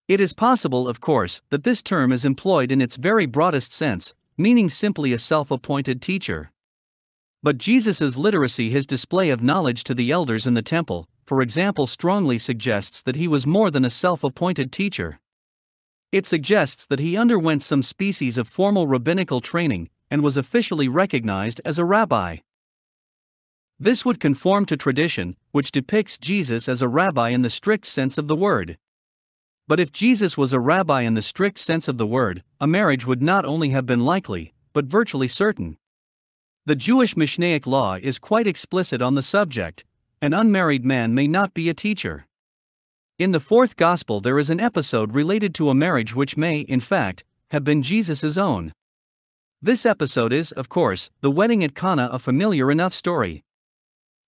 It is possible, of course, that this term is employed in its very broadest sense, meaning simply a self-appointed teacher. But Jesus' literacy, his display of knowledge to the elders in the temple, for example, strongly suggests that he was more than a self-appointed teacher. It suggests that he underwent some species of formal rabbinical training and was officially recognized as a rabbi. This would conform to tradition, which depicts Jesus as a rabbi in the strict sense of the word. But if Jesus was a rabbi in the strict sense of the word, a marriage would not only have been likely, but virtually certain. The Jewish Mishnaic law is quite explicit on the subject: an unmarried man may not be a teacher. In the fourth Gospel there is an episode related to a marriage which may, in fact, have been Jesus' own. This episode is, of course, the wedding at Cana, a familiar enough story.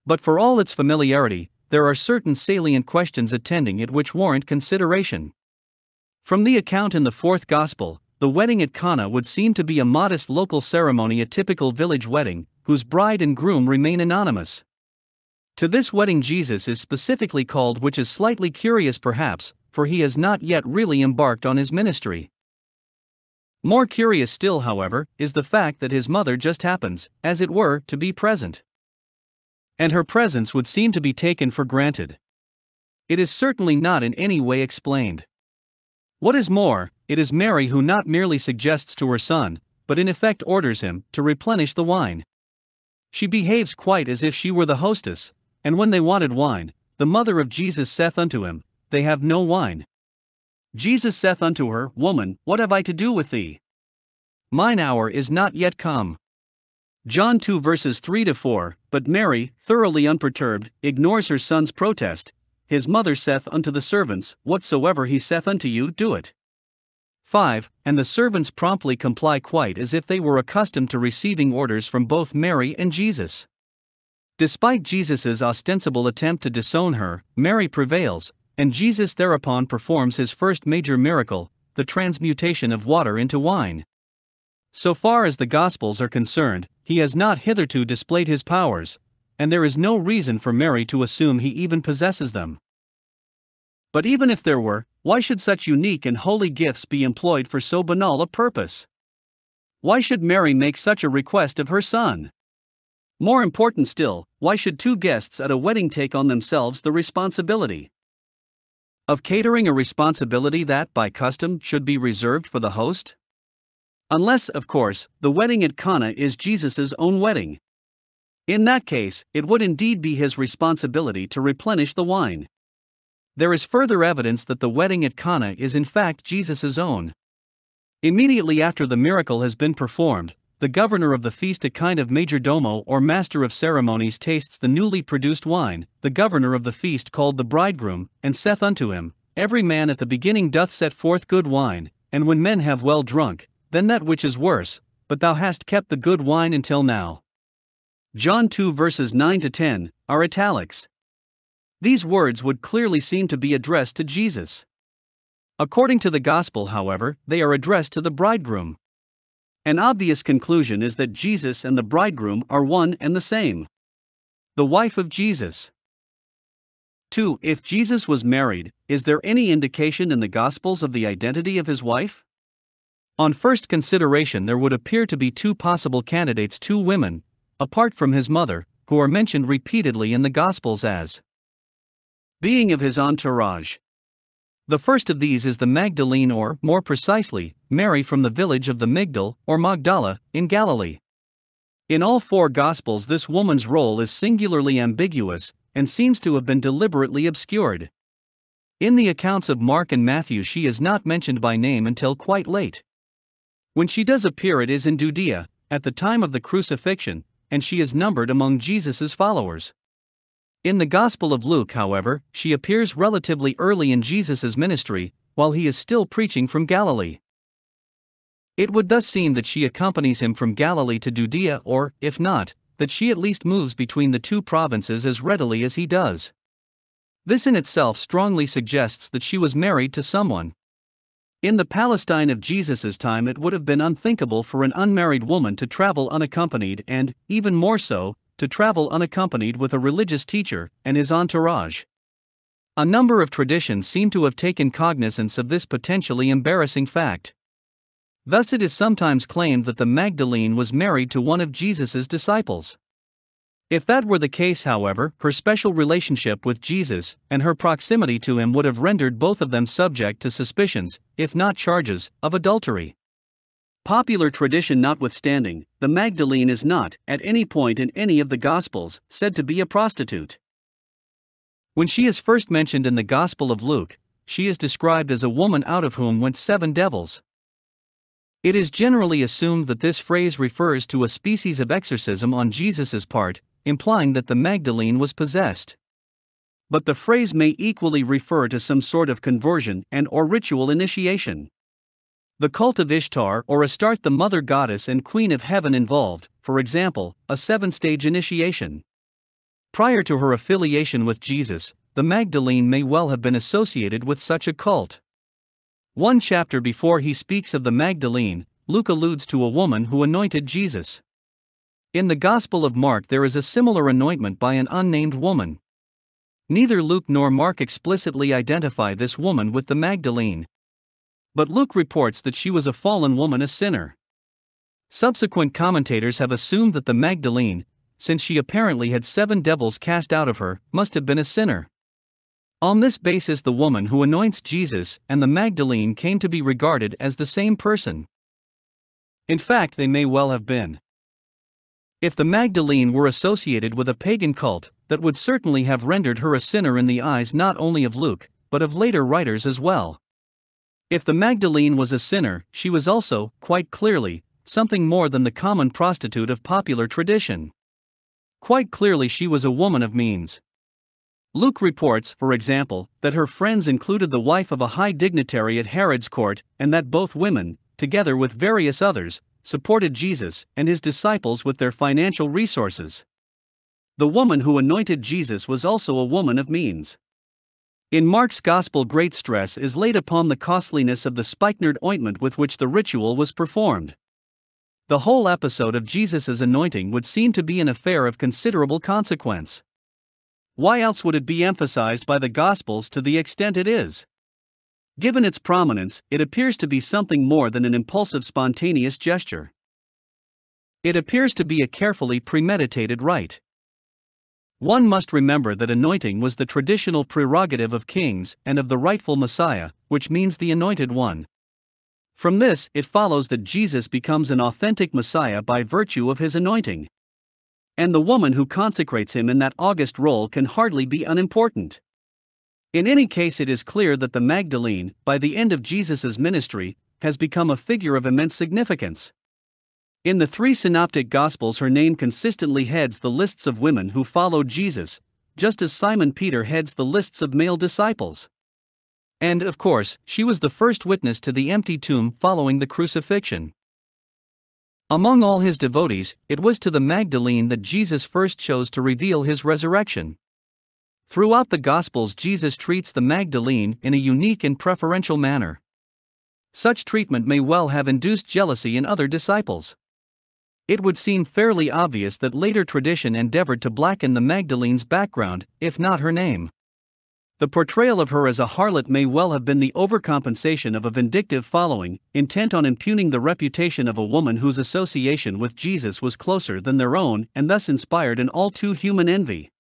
But for all its familiarity, there are certain salient questions attending it which warrant consideration. From the account in the fourth Gospel, the wedding at Cana would seem to be a modest local ceremony, a typical village wedding, whose bride and groom remain anonymous. To this wedding Jesus is specifically called, which is slightly curious perhaps, for he has not yet really embarked on his ministry. More curious still, however, is the fact that his mother just happens, as it were, to be present. And her presence would seem to be taken for granted. It is certainly not in any way explained. What is more, it is Mary who not merely suggests to her son, but in effect orders him, to replenish the wine. She behaves quite as if she were the hostess. And when they wanted wine, the mother of Jesus saith unto him, They have no wine. Jesus saith unto her, Woman, what have I to do with thee? Mine hour is not yet come. John 2:3-4, but Mary, thoroughly unperturbed, ignores her son's protest. His mother saith unto the servants, Whatsoever he saith unto you, do it. 5. And the servants promptly comply, quite as if they were accustomed to receiving orders from both Mary and Jesus. Despite Jesus' ostensible attempt to disown her, Mary prevails, and Jesus thereupon performs his first major miracle, the transmutation of water into wine. So far as the Gospels are concerned, he has not hitherto displayed his powers, and there is no reason for Mary to assume he even possesses them. But even if there were, why should such unique and holy gifts be employed for so banal a purpose? Why should Mary make such a request of her son? More important still, why should two guests at a wedding take on themselves the responsibility of catering, a responsibility that by custom should be reserved for the host? Unless, of course, the wedding at Cana is Jesus' own wedding. In that case, it would indeed be his responsibility to replenish the wine. There is further evidence that the wedding at Cana is in fact Jesus' own. Immediately after the miracle has been performed, the governor of the feast, a kind of majordomo or master of ceremonies, tastes the newly produced wine. The governor of the feast called the bridegroom, and saith unto him, Every man at the beginning doth set forth good wine, and when men have well drunk, then that which is worse, but thou hast kept the good wine until now. John 2 verses 9 to 10 are italics. These words would clearly seem to be addressed to Jesus. According to the Gospel, however, they are addressed to the bridegroom. An obvious conclusion is that Jesus and the bridegroom are one and the same. The wife of Jesus. 2. If Jesus was married, is there any indication in the Gospels of the identity of his wife? On first consideration, there would appear to be two possible candidates, two women, apart from his mother, who are mentioned repeatedly in the Gospels as being of his entourage. The first of these is the Magdalene, or, more precisely, Mary from the village of the Migdal, or Magdala, in Galilee. In all four Gospels, this woman's role is singularly ambiguous, and seems to have been deliberately obscured. In the accounts of Mark and Matthew, she is not mentioned by name until quite late. When she does appear, it is in Judea, at the time of the crucifixion, and she is numbered among Jesus' followers. In the Gospel of Luke, however, she appears relatively early in Jesus' ministry, while he is still preaching from Galilee. It would thus seem that she accompanies him from Galilee to Judea, or, if not, that she at least moves between the two provinces as readily as he does. This in itself strongly suggests that she was married to someone. In the Palestine of Jesus' time, it would have been unthinkable for an unmarried woman to travel unaccompanied, and, even more so, to travel unaccompanied with a religious teacher and his entourage. A number of traditions seem to have taken cognizance of this potentially embarrassing fact. Thus, it is sometimes claimed that the Magdalene was married to one of Jesus' disciples. If that were the case, however, her special relationship with Jesus and her proximity to him would have rendered both of them subject to suspicions, if not charges, of adultery. Popular tradition notwithstanding, the Magdalene is not, at any point in any of the Gospels, said to be a prostitute. When she is first mentioned in the Gospel of Luke, she is described as a woman out of whom went 7 devils. It is generally assumed that this phrase refers to a species of exorcism on Jesus' part, implying that the Magdalene was possessed. But the phrase may equally refer to some sort of conversion and/or ritual initiation. The cult of Ishtar or Astarte, the mother goddess and queen of heaven, involved, for example, a 7-stage initiation. Prior to her affiliation with Jesus, the Magdalene may well have been associated with such a cult. One chapter before he speaks of the Magdalene, Luke alludes to a woman who anointed Jesus. In the Gospel of Mark, there is a similar anointment by an unnamed woman. Neither Luke nor Mark explicitly identify this woman with the Magdalene. But Luke reports that she was a fallen woman, a sinner. Subsequent commentators have assumed that the Magdalene, since she apparently had 7 devils cast out of her, must have been a sinner. On this basis, the woman who anoints Jesus and the Magdalene came to be regarded as the same person. In fact, they may well have been. If the Magdalene were associated with a pagan cult, that would certainly have rendered her a sinner in the eyes not only of Luke, but of later writers as well. If the Magdalene was a sinner, she was also, quite clearly, something more than the common prostitute of popular tradition. Quite clearly, she was a woman of means. Luke reports, for example, that her friends included the wife of a high dignitary at Herod's court, and that both women, together with various others, supported Jesus and his disciples with their financial resources. The woman who anointed Jesus was also a woman of means. In Mark's Gospel, great stress is laid upon the costliness of the spikenard ointment with which the ritual was performed. The whole episode of Jesus' anointing would seem to be an affair of considerable consequence. Why else would it be emphasized by the Gospels to the extent it is? Given its prominence, it appears to be something more than an impulsive, spontaneous gesture. It appears to be a carefully premeditated rite. One must remember that anointing was the traditional prerogative of kings and of the rightful Messiah, which means the anointed one. From this, it follows that Jesus becomes an authentic Messiah by virtue of his anointing. And the woman who consecrates him in that august role can hardly be unimportant. In any case, it is clear that the Magdalene, by the end of Jesus' ministry, has become a figure of immense significance. In the three synoptic Gospels, her name consistently heads the lists of women who followed Jesus, just as Simon Peter heads the lists of male disciples. And, of course, she was the first witness to the empty tomb following the crucifixion. Among all his devotees, it was to the Magdalene that Jesus first chose to reveal his resurrection. Throughout the Gospels, Jesus treats the Magdalene in a unique and preferential manner. Such treatment may well have induced jealousy in other disciples. It would seem fairly obvious that later tradition endeavored to blacken the Magdalene's background, if not her name. The portrayal of her as a harlot may well have been the overcompensation of a vindictive following, intent on impugning the reputation of a woman whose association with Jesus was closer than their own and thus inspired an all-too-human envy.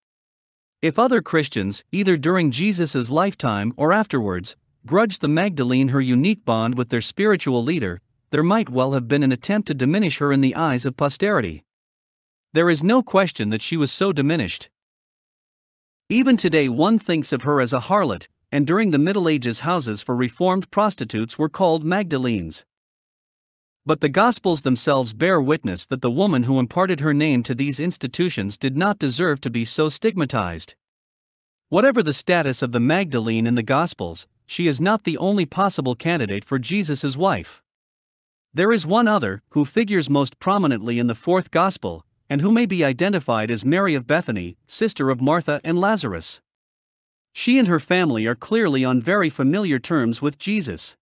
If other Christians, either during Jesus' lifetime or afterwards, grudged the Magdalene her unique bond with their spiritual leader, there might well have been an attempt to diminish her in the eyes of posterity. There is no question that she was so diminished. Even today one thinks of her as a harlot, and during the Middle Ages houses for reformed prostitutes were called Magdalenes. But the Gospels themselves bear witness that the woman who imparted her name to these institutions did not deserve to be so stigmatized. Whatever the status of the Magdalene in the Gospels, she is not the only possible candidate for Jesus' wife. There is one other, who figures most prominently in the fourth Gospel, and who may be identified as Mary of Bethany, sister of Martha and Lazarus. She and her family are clearly on very familiar terms with Jesus.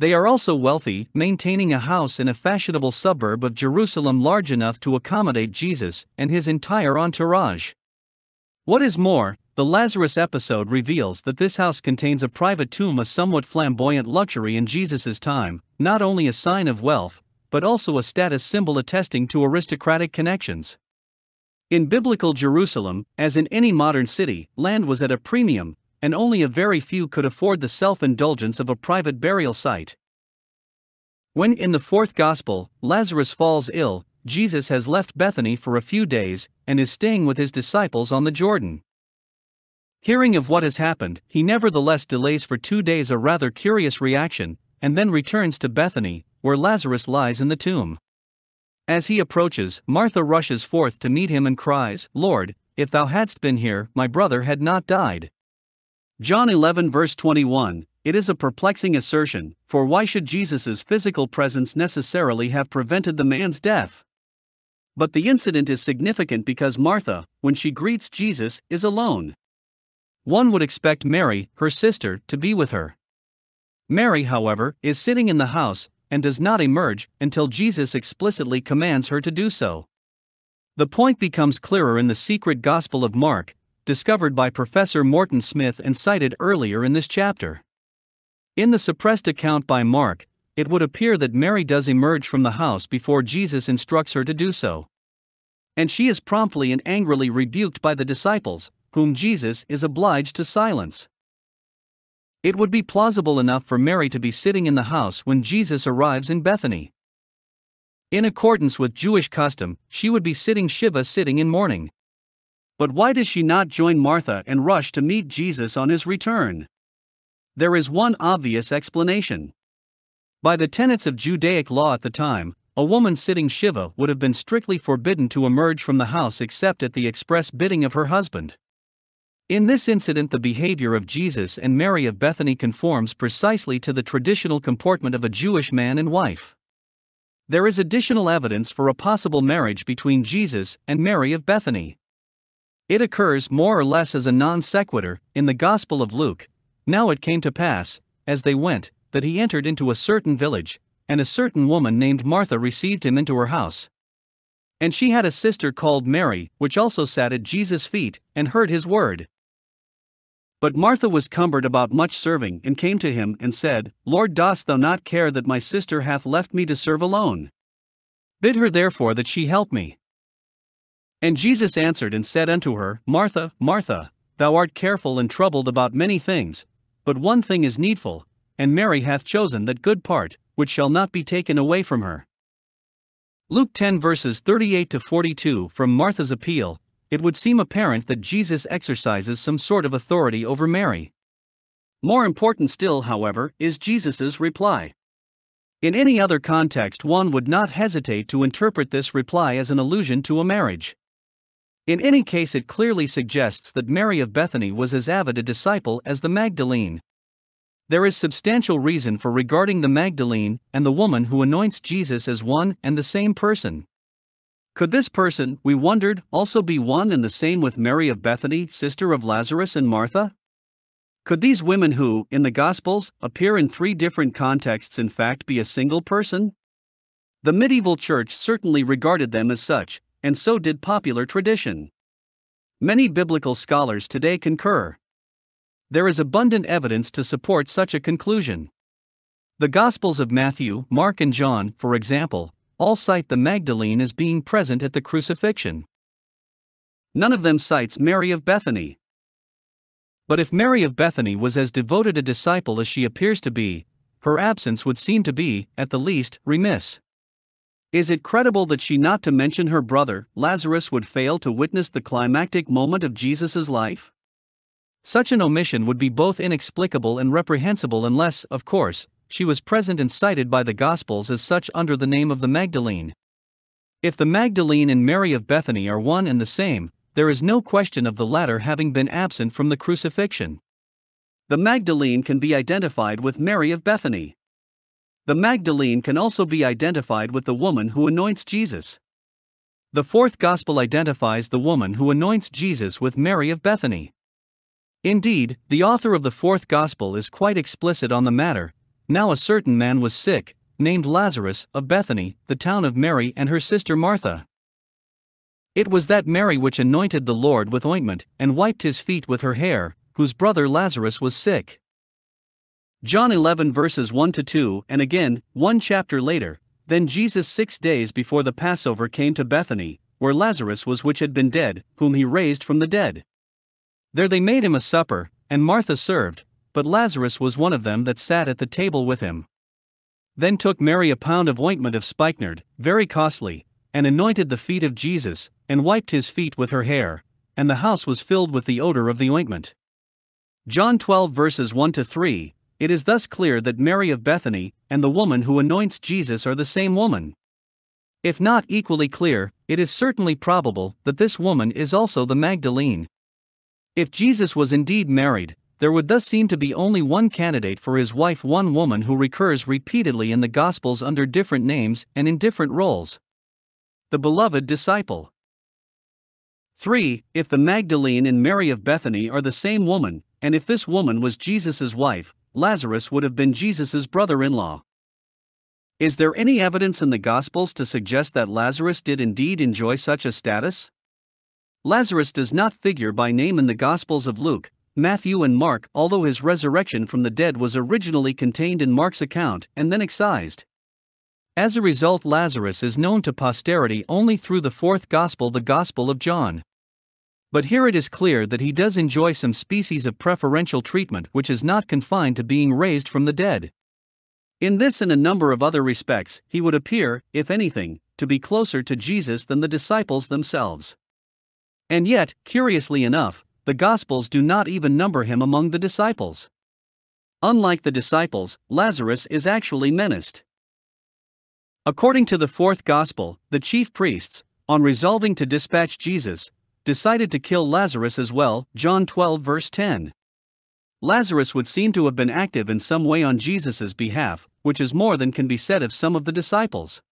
They are also wealthy, maintaining a house in a fashionable suburb of Jerusalem large enough to accommodate Jesus and his entire entourage. What is more, the Lazarus episode reveals that this house contains a private tomb, a somewhat flamboyant luxury in Jesus' time, not only a sign of wealth, but also a status symbol attesting to aristocratic connections. In biblical Jerusalem, as in any modern city, land was at a premium, and only a very few could afford the self-indulgence of a private burial site. When in the fourth Gospel, Lazarus falls ill, Jesus has left Bethany for a few days and is staying with his disciples on the Jordan. Hearing of what has happened, he nevertheless delays for 2 days a rather curious reaction, and then returns to Bethany, where Lazarus lies in the tomb. As he approaches, Martha rushes forth to meet him and cries, "Lord, if thou hadst been here, my brother had not died." John 11 verse 21, it is a perplexing assertion, for why should Jesus' physical presence necessarily have prevented the man's death? But the incident is significant because Martha, when she greets Jesus, is alone. One would expect Mary, her sister, to be with her. Mary, however, is sitting in the house and does not emerge until Jesus explicitly commands her to do so. The point becomes clearer in the secret Gospel of Mark, discovered by Professor Morton Smith and cited earlier in this chapter. In the suppressed account by Mark, it would appear that Mary does emerge from the house before Jesus instructs her to do so. And she is promptly and angrily rebuked by the disciples, whom Jesus is obliged to silence. It would be plausible enough for Mary to be sitting in the house when Jesus arrives in Bethany. In accordance with Jewish custom, she would be sitting Shiva sitting in mourning. But why does she not join Martha and rush to meet Jesus on his return? There is one obvious explanation. By the tenets of Judaic law at the time, a woman sitting Shiva would have been strictly forbidden to emerge from the house except at the express bidding of her husband. In this incident, the behavior of Jesus and Mary of Bethany conforms precisely to the traditional comportment of a Jewish man and wife. There is additional evidence for a possible marriage between Jesus and Mary of Bethany. It occurs more or less as a non sequitur in the Gospel of Luke. Now it came to pass, as they went, that he entered into a certain village, and a certain woman named Martha received him into her house. And she had a sister called Mary, which also sat at Jesus' feet and heard his word. But Martha was cumbered about much serving and came to him and said, "Lord, dost thou not care that my sister hath left me to serve alone? Bid her therefore that she help me. And Jesus answered and said unto her, Martha, Martha, thou art careful and troubled about many things, but one thing is needful, and Mary hath chosen that good part, which shall not be taken away from her. Luke 10 verses 38 to 42. From Martha's appeal, it would seem apparent that Jesus exercises some sort of authority over Mary. More important still, however, is Jesus's reply. In any other context, one would not hesitate to interpret this reply as an allusion to a marriage. In any case, it clearly suggests that Mary of Bethany was as avid a disciple as the Magdalene. There is substantial reason for regarding the Magdalene and the woman who anoints Jesus as one and the same person. Could this person, we wondered, also be one and the same with Mary of Bethany, sister of Lazarus and Martha? Could these women who, in the Gospels, appear in three different contexts in fact be a single person? The medieval church certainly regarded them as such, and so did popular tradition. Many biblical scholars today concur. There is abundant evidence to support such a conclusion. The Gospels of Matthew, Mark and John, for example, all cite the Magdalene as being present at the crucifixion. None of them cites Mary of Bethany. But if Mary of Bethany was as devoted a disciple as she appears to be, her absence would seem to be, at the least, remiss. Is it credible that she, not to mention her brother, Lazarus, would fail to witness the climactic moment of Jesus' life? Such an omission would be both inexplicable and reprehensible unless, of course, she was present and cited by the Gospels as such under the name of the Magdalene. If the Magdalene and Mary of Bethany are one and the same, there is no question of the latter having been absent from the crucifixion. The Magdalene can be identified with Mary of Bethany. The Magdalene can also be identified with the woman who anoints Jesus. The fourth Gospel identifies the woman who anoints Jesus with Mary of Bethany. Indeed, the author of the fourth Gospel is quite explicit on the matter. Now a certain man was sick, named Lazarus, of Bethany, the town of Mary and her sister Martha. It was that Mary which anointed the Lord with ointment and wiped his feet with her hair, whose brother Lazarus was sick. John 11 verses 1-2. And again, one chapter later, then Jesus 6 days before the Passover came to Bethany, where Lazarus was, which had been dead, whom he raised from the dead. There they made him a supper, and Martha served, but Lazarus was one of them that sat at the table with him. Then took Mary a pound of ointment of spikenard, very costly, and anointed the feet of Jesus, and wiped his feet with her hair, and the house was filled with the odor of the ointment. John 12 verses 1-3. It is thus clear that Mary of Bethany and the woman who anoints Jesus are the same woman. If not equally clear, it is certainly probable that this woman is also the Magdalene. If Jesus was indeed married, there would thus seem to be only one candidate for his wife, one woman who recurs repeatedly in the Gospels under different names and in different roles: the beloved disciple. 3. If the Magdalene and Mary of Bethany are the same woman, and if this woman was Jesus' wife, Lazarus would have been Jesus' brother-in-law. Is there any evidence in the Gospels to suggest that Lazarus did indeed enjoy such a status? Lazarus does not figure by name in the Gospels of Luke, Matthew and Mark, although his resurrection from the dead was originally contained in Mark's account and then excised. As a result, Lazarus is known to posterity only through the fourth Gospel, the Gospel of John. But here it is clear that he does enjoy some species of preferential treatment, which is not confined to being raised from the dead. In this and a number of other respects, he would appear, if anything, to be closer to Jesus than the disciples themselves. And yet, curiously enough, the Gospels do not even number him among the disciples. Unlike the disciples, Lazarus is actually menaced. According to the fourth Gospel, the chief priests, on resolving to dispatch Jesus, decided to kill Lazarus as well, John 12 verse 10. Lazarus would seem to have been active in some way on Jesus' behalf, which is more than can be said of some of the disciples.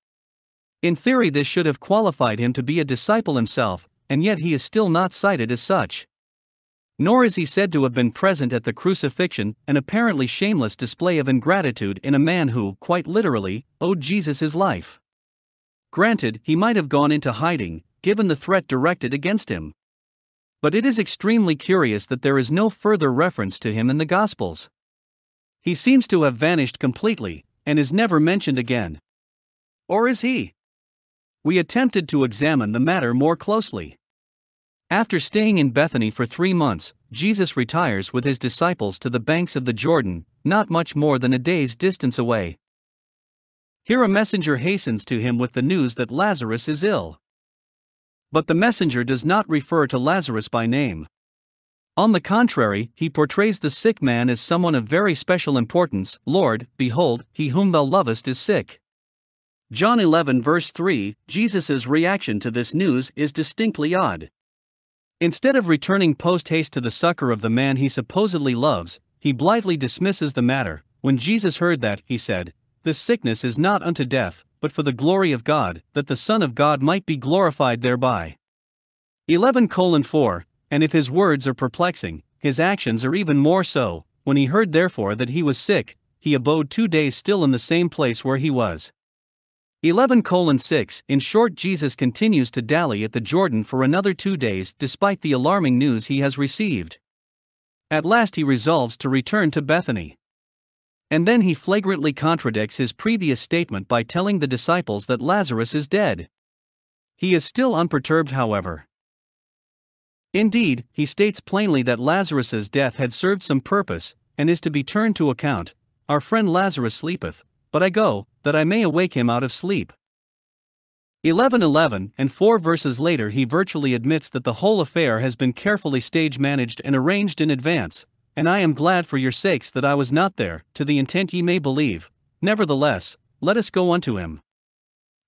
In theory, this should have qualified him to be a disciple himself, and yet he is still not cited as such. Nor is he said to have been present at the crucifixion, an apparently shameless display of ingratitude in a man who, quite literally, owed Jesus his life. Granted, he might have gone into hiding, given the threat directed against him. But it is extremely curious that there is no further reference to him in the Gospels. He seems to have vanished completely, and is never mentioned again. Or is he? we attempted to examine the matter more closely. After staying in Bethany for 3 months, Jesus retires with his disciples to the banks of the Jordan, not much more than a day's distance away. Here a messenger hastens to him with the news that Lazarus is ill. But the messenger does not refer to Lazarus by name. On the contrary, he portrays the sick man as someone of very special importance. Lord, behold, he whom thou lovest is sick. John 11 verse 3, Jesus' reaction to this news is distinctly odd. Instead of returning post-haste to the succor of the man he supposedly loves, he blithely dismisses the matter. When Jesus heard that, he said, "This sickness is not unto death, but for the glory of God, that the Son of God might be glorified thereby." 11:4. And if his words are perplexing, his actions are even more so. When he heard therefore that he was sick, he abode 2 days still in the same place where he was. 11:6. In short, Jesus continues to dally at the Jordan for another 2 days despite the alarming news he has received. At last he resolves to return to Bethany. And then he flagrantly contradicts his previous statement by telling the disciples that Lazarus is dead. He is still unperturbed, however. Indeed, he states plainly that Lazarus's death had served some purpose, and is to be turned to account. "Our friend Lazarus sleepeth, but I go, that I may awake him out of sleep." 11:11. And 4 verses later he virtually admits that the whole affair has been carefully stage-managed and arranged in advance. "And I am glad for your sakes that I was not there, to the intent ye may believe. Nevertheless, let us go unto him."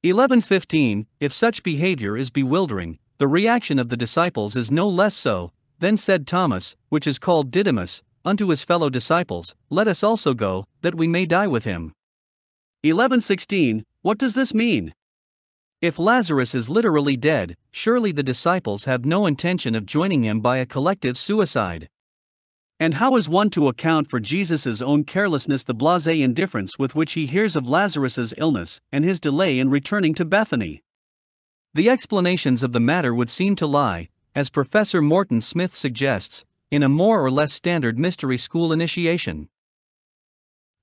11:15. If such behavior is bewildering, the reaction of the disciples is no less so. "Then said Thomas, which is called Didymus, unto his fellow disciples, Let us also go, that we may die with him." 11:16. What does this mean? If Lazarus is literally dead, surely the disciples have no intention of joining him by a collective suicide. And how is one to account for Jesus' own carelessness, the blasé indifference with which he hears of Lazarus' illness, and his delay in returning to Bethany? The explanations of the matter would seem to lie, as Professor Morton Smith suggests, in a more or less standard mystery school initiation.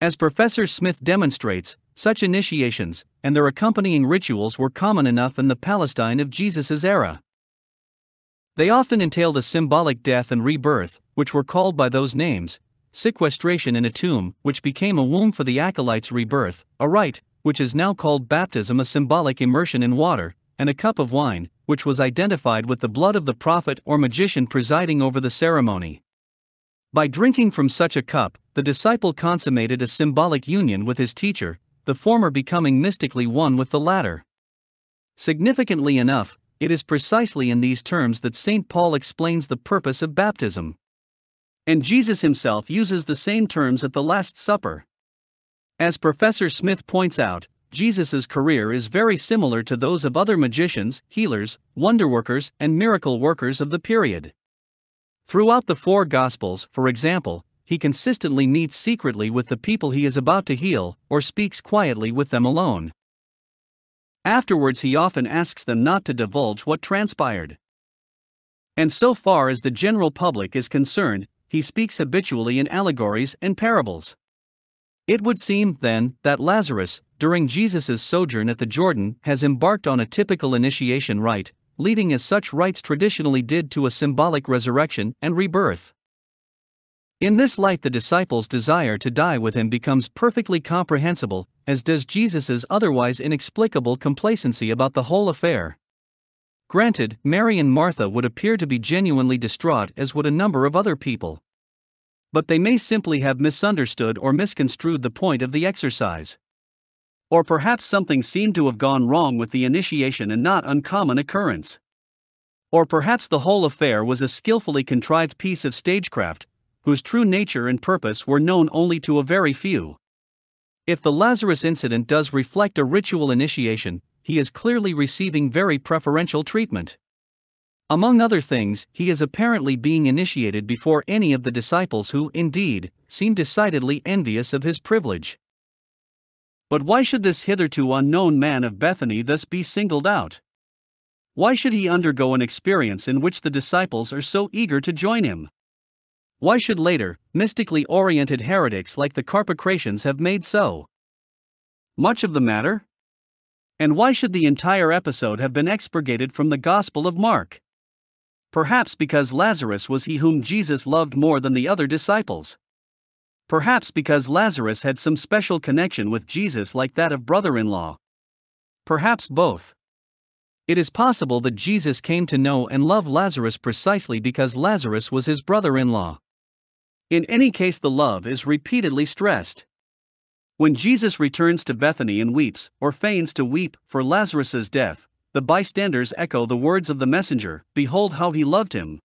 As Professor Smith demonstrates, such initiations, and their accompanying rituals, were common enough in the Palestine of Jesus' era. They often entailed a symbolic death and rebirth, which were called by those names: sequestration in a tomb, which became a womb for the acolyte's rebirth; a rite, which is now called baptism, a symbolic immersion in water; and a cup of wine, which was identified with the blood of the prophet or magician presiding over the ceremony. By drinking from such a cup, the disciple consummated a symbolic union with his teacher, the former becoming mystically one with the latter. Significantly enough, it is precisely in these terms that St. Paul explains the purpose of baptism. And Jesus himself uses the same terms at the Last Supper. As Professor Smith points out, Jesus' career is very similar to those of other magicians, healers, wonderworkers, and miracle workers of the period. Throughout the Four Gospels, for example, he consistently meets secretly with the people he is about to heal, or speaks quietly with them alone. Afterwards he often asks them not to divulge what transpired. And so far as the general public is concerned, he speaks habitually in allegories and parables. It would seem, then, that Lazarus, during Jesus' sojourn at the Jordan, has embarked on a typical initiation rite, leading as such rites traditionally did to a symbolic resurrection and rebirth. In this light the disciples' desire to die with him becomes perfectly comprehensible, as does Jesus' otherwise inexplicable complacency about the whole affair. Granted, Mary and Martha would appear to be genuinely distraught, as would a number of other people. But they may simply have misunderstood or misconstrued the point of the exercise. Or perhaps something seemed to have gone wrong with the initiation, and not uncommon occurrence. Or perhaps the whole affair was a skillfully contrived piece of stagecraft, whose true nature and purpose were known only to a very few. If the Lazarus incident does reflect a ritual initiation, he is clearly receiving very preferential treatment. Among other things, he is apparently being initiated before any of the disciples, who, indeed, seem decidedly envious of his privilege. But why should this hitherto unknown man of Bethany thus be singled out? Why should he undergo an experience in which the disciples are so eager to join him? Why should later, mystically oriented heretics like the Carpocratians have made so much of the matter? And why should the entire episode have been expurgated from the Gospel of Mark? Perhaps because Lazarus was he whom Jesus loved more than the other disciples. Perhaps because Lazarus had some special connection with Jesus like that of brother-in-law. Perhaps both. It is possible that Jesus came to know and love Lazarus precisely because Lazarus was his brother-in-law. In any case, the love is repeatedly stressed. When Jesus returns to Bethany and weeps, or feigns to weep, for Lazarus's death, the bystanders echo the words of the messenger, "Behold how he loved him."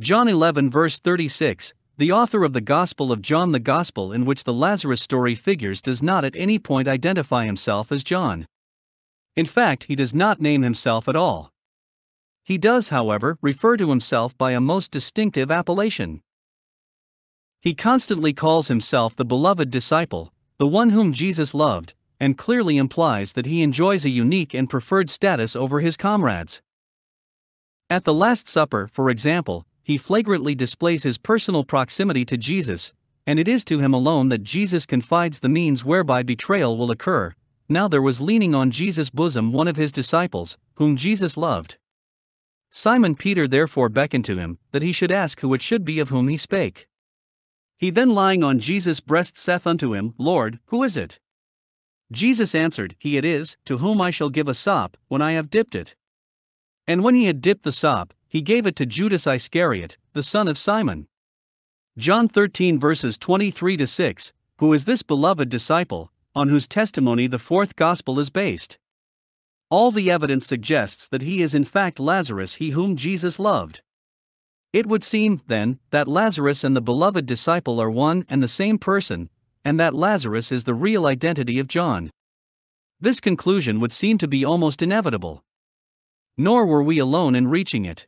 John 11 verse 36, the author of the Gospel of John, the Gospel in which the Lazarus story figures, does not at any point identify himself as John. In fact, he does not name himself at all. He does, however, refer to himself by a most distinctive appellation. He constantly calls himself the beloved disciple, the one whom Jesus loved, and clearly implies that he enjoys a unique and preferred status over his comrades. At the Last Supper, for example, he flagrantly displays his personal proximity to Jesus, and it is to him alone that Jesus confides the means whereby betrayal will occur. Now there was leaning on Jesus' bosom one of his disciples, whom Jesus loved. Simon Peter therefore beckoned to him, that he should ask who it should be of whom he spake. He then lying on Jesus' breast saith unto him, "Lord, who is it?" Jesus answered, "He it is, to whom I shall give a sop, when I have dipped it." And when he had dipped the sop, he gave it to Judas Iscariot, the son of Simon. John 13 verses 23-6, who is this beloved disciple, on whose testimony the fourth gospel is based? All the evidence suggests that he is in fact Lazarus, he whom Jesus loved. It would seem, then, that Lazarus and the beloved disciple are one and the same person, and that Lazarus is the real identity of John. This conclusion would seem to be almost inevitable. Nor were we alone in reaching it.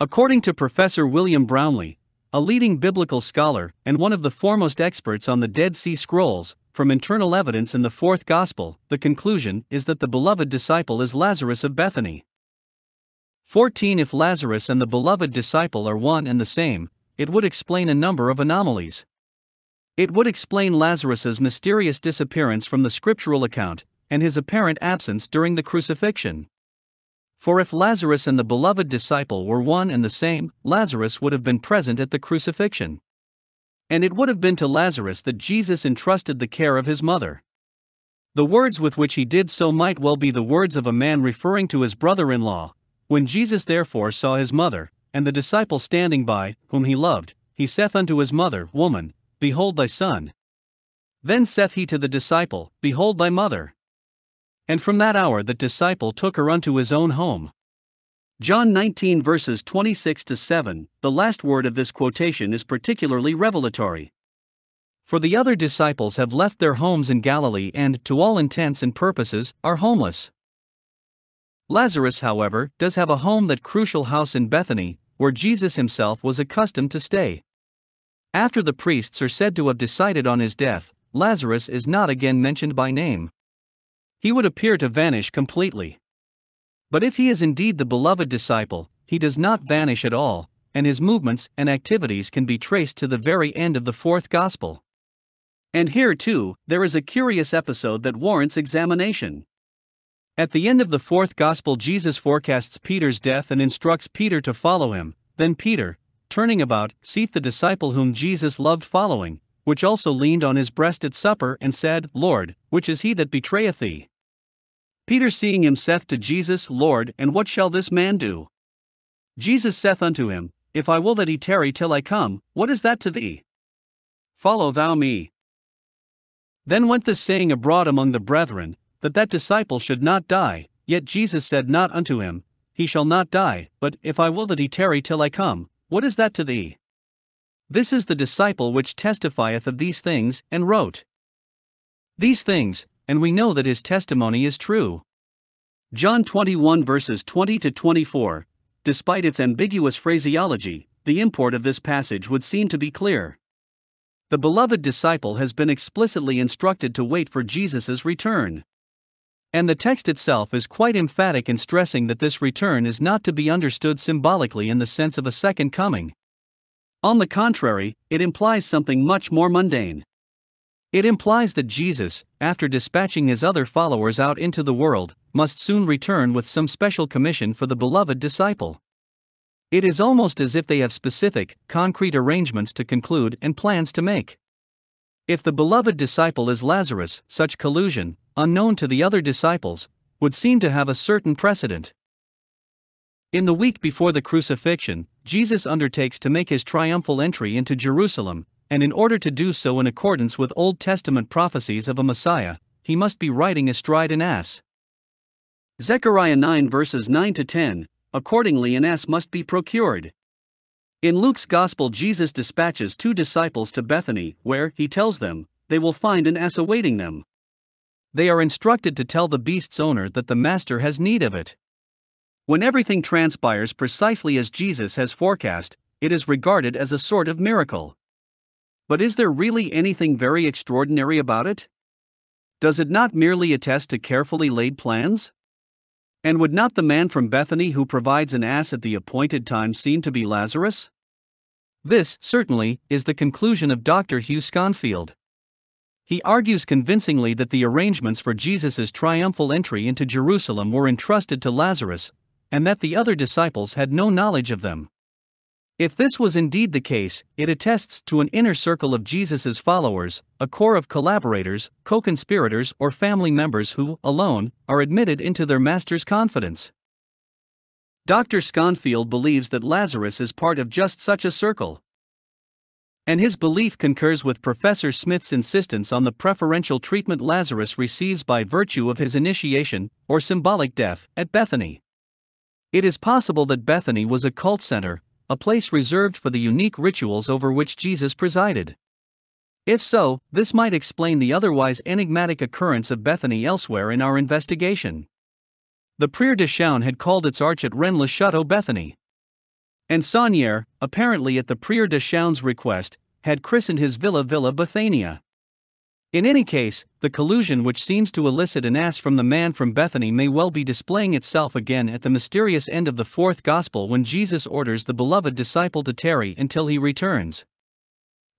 According to Professor William Brownlee, a leading biblical scholar and one of the foremost experts on the Dead Sea Scrolls, from internal evidence in the fourth gospel, the conclusion is that the beloved disciple is Lazarus of Bethany. 14. If Lazarus and the beloved disciple are one and the same, it would explain a number of anomalies. It would explain Lazarus's mysterious disappearance from the scriptural account, and his apparent absence during the crucifixion. For if Lazarus and the beloved disciple were one and the same, Lazarus would have been present at the crucifixion. And it would have been to Lazarus that Jesus entrusted the care of his mother. The words with which he did so might well be the words of a man referring to his brother-in-law. When Jesus therefore saw his mother, and the disciple standing by, whom he loved, he saith unto his mother, "Woman, behold thy son." Then saith he to the disciple, "Behold thy mother." And from that hour the disciple took her unto his own home. John 19 verses 26-7, the last word of this quotation is particularly revelatory. For the other disciples have left their homes in Galilee and, to all intents and purposes, are homeless. Lazarus, however, does have a home, that crucial house in Bethany, where Jesus himself was accustomed to stay. After the priests are said to have decided on his death, Lazarus is not again mentioned by name. He would appear to vanish completely. But if he is indeed the beloved disciple, he does not vanish at all, and his movements and activities can be traced to the very end of the fourth gospel. And here too, there is a curious episode that warrants examination. At the end of the fourth gospel, Jesus forecasts Peter's death and instructs Peter to follow him. Then Peter, turning about, seeth the disciple whom Jesus loved following, which also leaned on his breast at supper, and said, "Lord, which is he that betrayeth thee?" Peter seeing him saith to Jesus, "Lord, and what shall this man do?" Jesus saith unto him, "If I will that he tarry till I come, what is that to thee? Follow thou me." Then went this saying abroad among the brethren, that disciple should not die. Yet Jesus said not unto him, "He shall not die, but, if I will that he tarry till I come, what is that to thee?" This is the disciple which testifieth of these things, and wrote these things, and we know that his testimony is true. John 21 verses 20-24. Despite its ambiguous phraseology, the import of this passage would seem to be clear. The beloved disciple has been explicitly instructed to wait for Jesus' return. And the text itself is quite emphatic in stressing that this return is not to be understood symbolically in the sense of a second coming. On the contrary, it implies something much more mundane. It implies that Jesus, after dispatching his other followers out into the world, must soon return with some special commission for the beloved disciple. It is almost as if they have specific, concrete arrangements to conclude and plans to make. If the beloved disciple is Lazarus, such collusion, unknown to the other disciples, would seem to have a certain precedent. In the week before the crucifixion, Jesus undertakes to make his triumphal entry into Jerusalem, and in order to do so in accordance with Old Testament prophecies of a Messiah, he must be riding astride an ass. Zechariah 9 verses 9 to 10, accordingly an ass must be procured. In Luke's Gospel, Jesus dispatches two disciples to Bethany, where, he tells them, they will find an ass awaiting them. They are instructed to tell the beast's owner that the master has need of it. When everything transpires precisely as Jesus has forecast, it is regarded as a sort of miracle. But is there really anything very extraordinary about it? Does it not merely attest to carefully laid plans? And would not the man from Bethany who provides an ass at the appointed time seem to be Lazarus? This, certainly, is the conclusion of Dr. Hugh Sconfield. He argues convincingly that the arrangements for Jesus' triumphal entry into Jerusalem were entrusted to Lazarus, and that the other disciples had no knowledge of them. If this was indeed the case, it attests to an inner circle of Jesus' followers, a core of collaborators, co-conspirators, or family members who, alone, are admitted into their master's confidence. Dr. Sconfield believes that Lazarus is part of just such a circle. And his belief concurs with Professor Smith's insistence on the preferential treatment Lazarus receives by virtue of his initiation, or symbolic death, at Bethany. It is possible that Bethany was a cult center, a place reserved for the unique rituals over which Jesus presided. If so, this might explain the otherwise enigmatic occurrence of Bethany elsewhere in our investigation. The Prieur de Chauny had called its arch at Rennes-le-Château Bethany. And Saunier, apparently at the Prieur de Chauny's request, had christened his villa Villa Bethania. In any case, the collusion which seems to elicit an ass from the man from Bethany may well be displaying itself again at the mysterious end of the fourth gospel when Jesus orders the beloved disciple to tarry until he returns.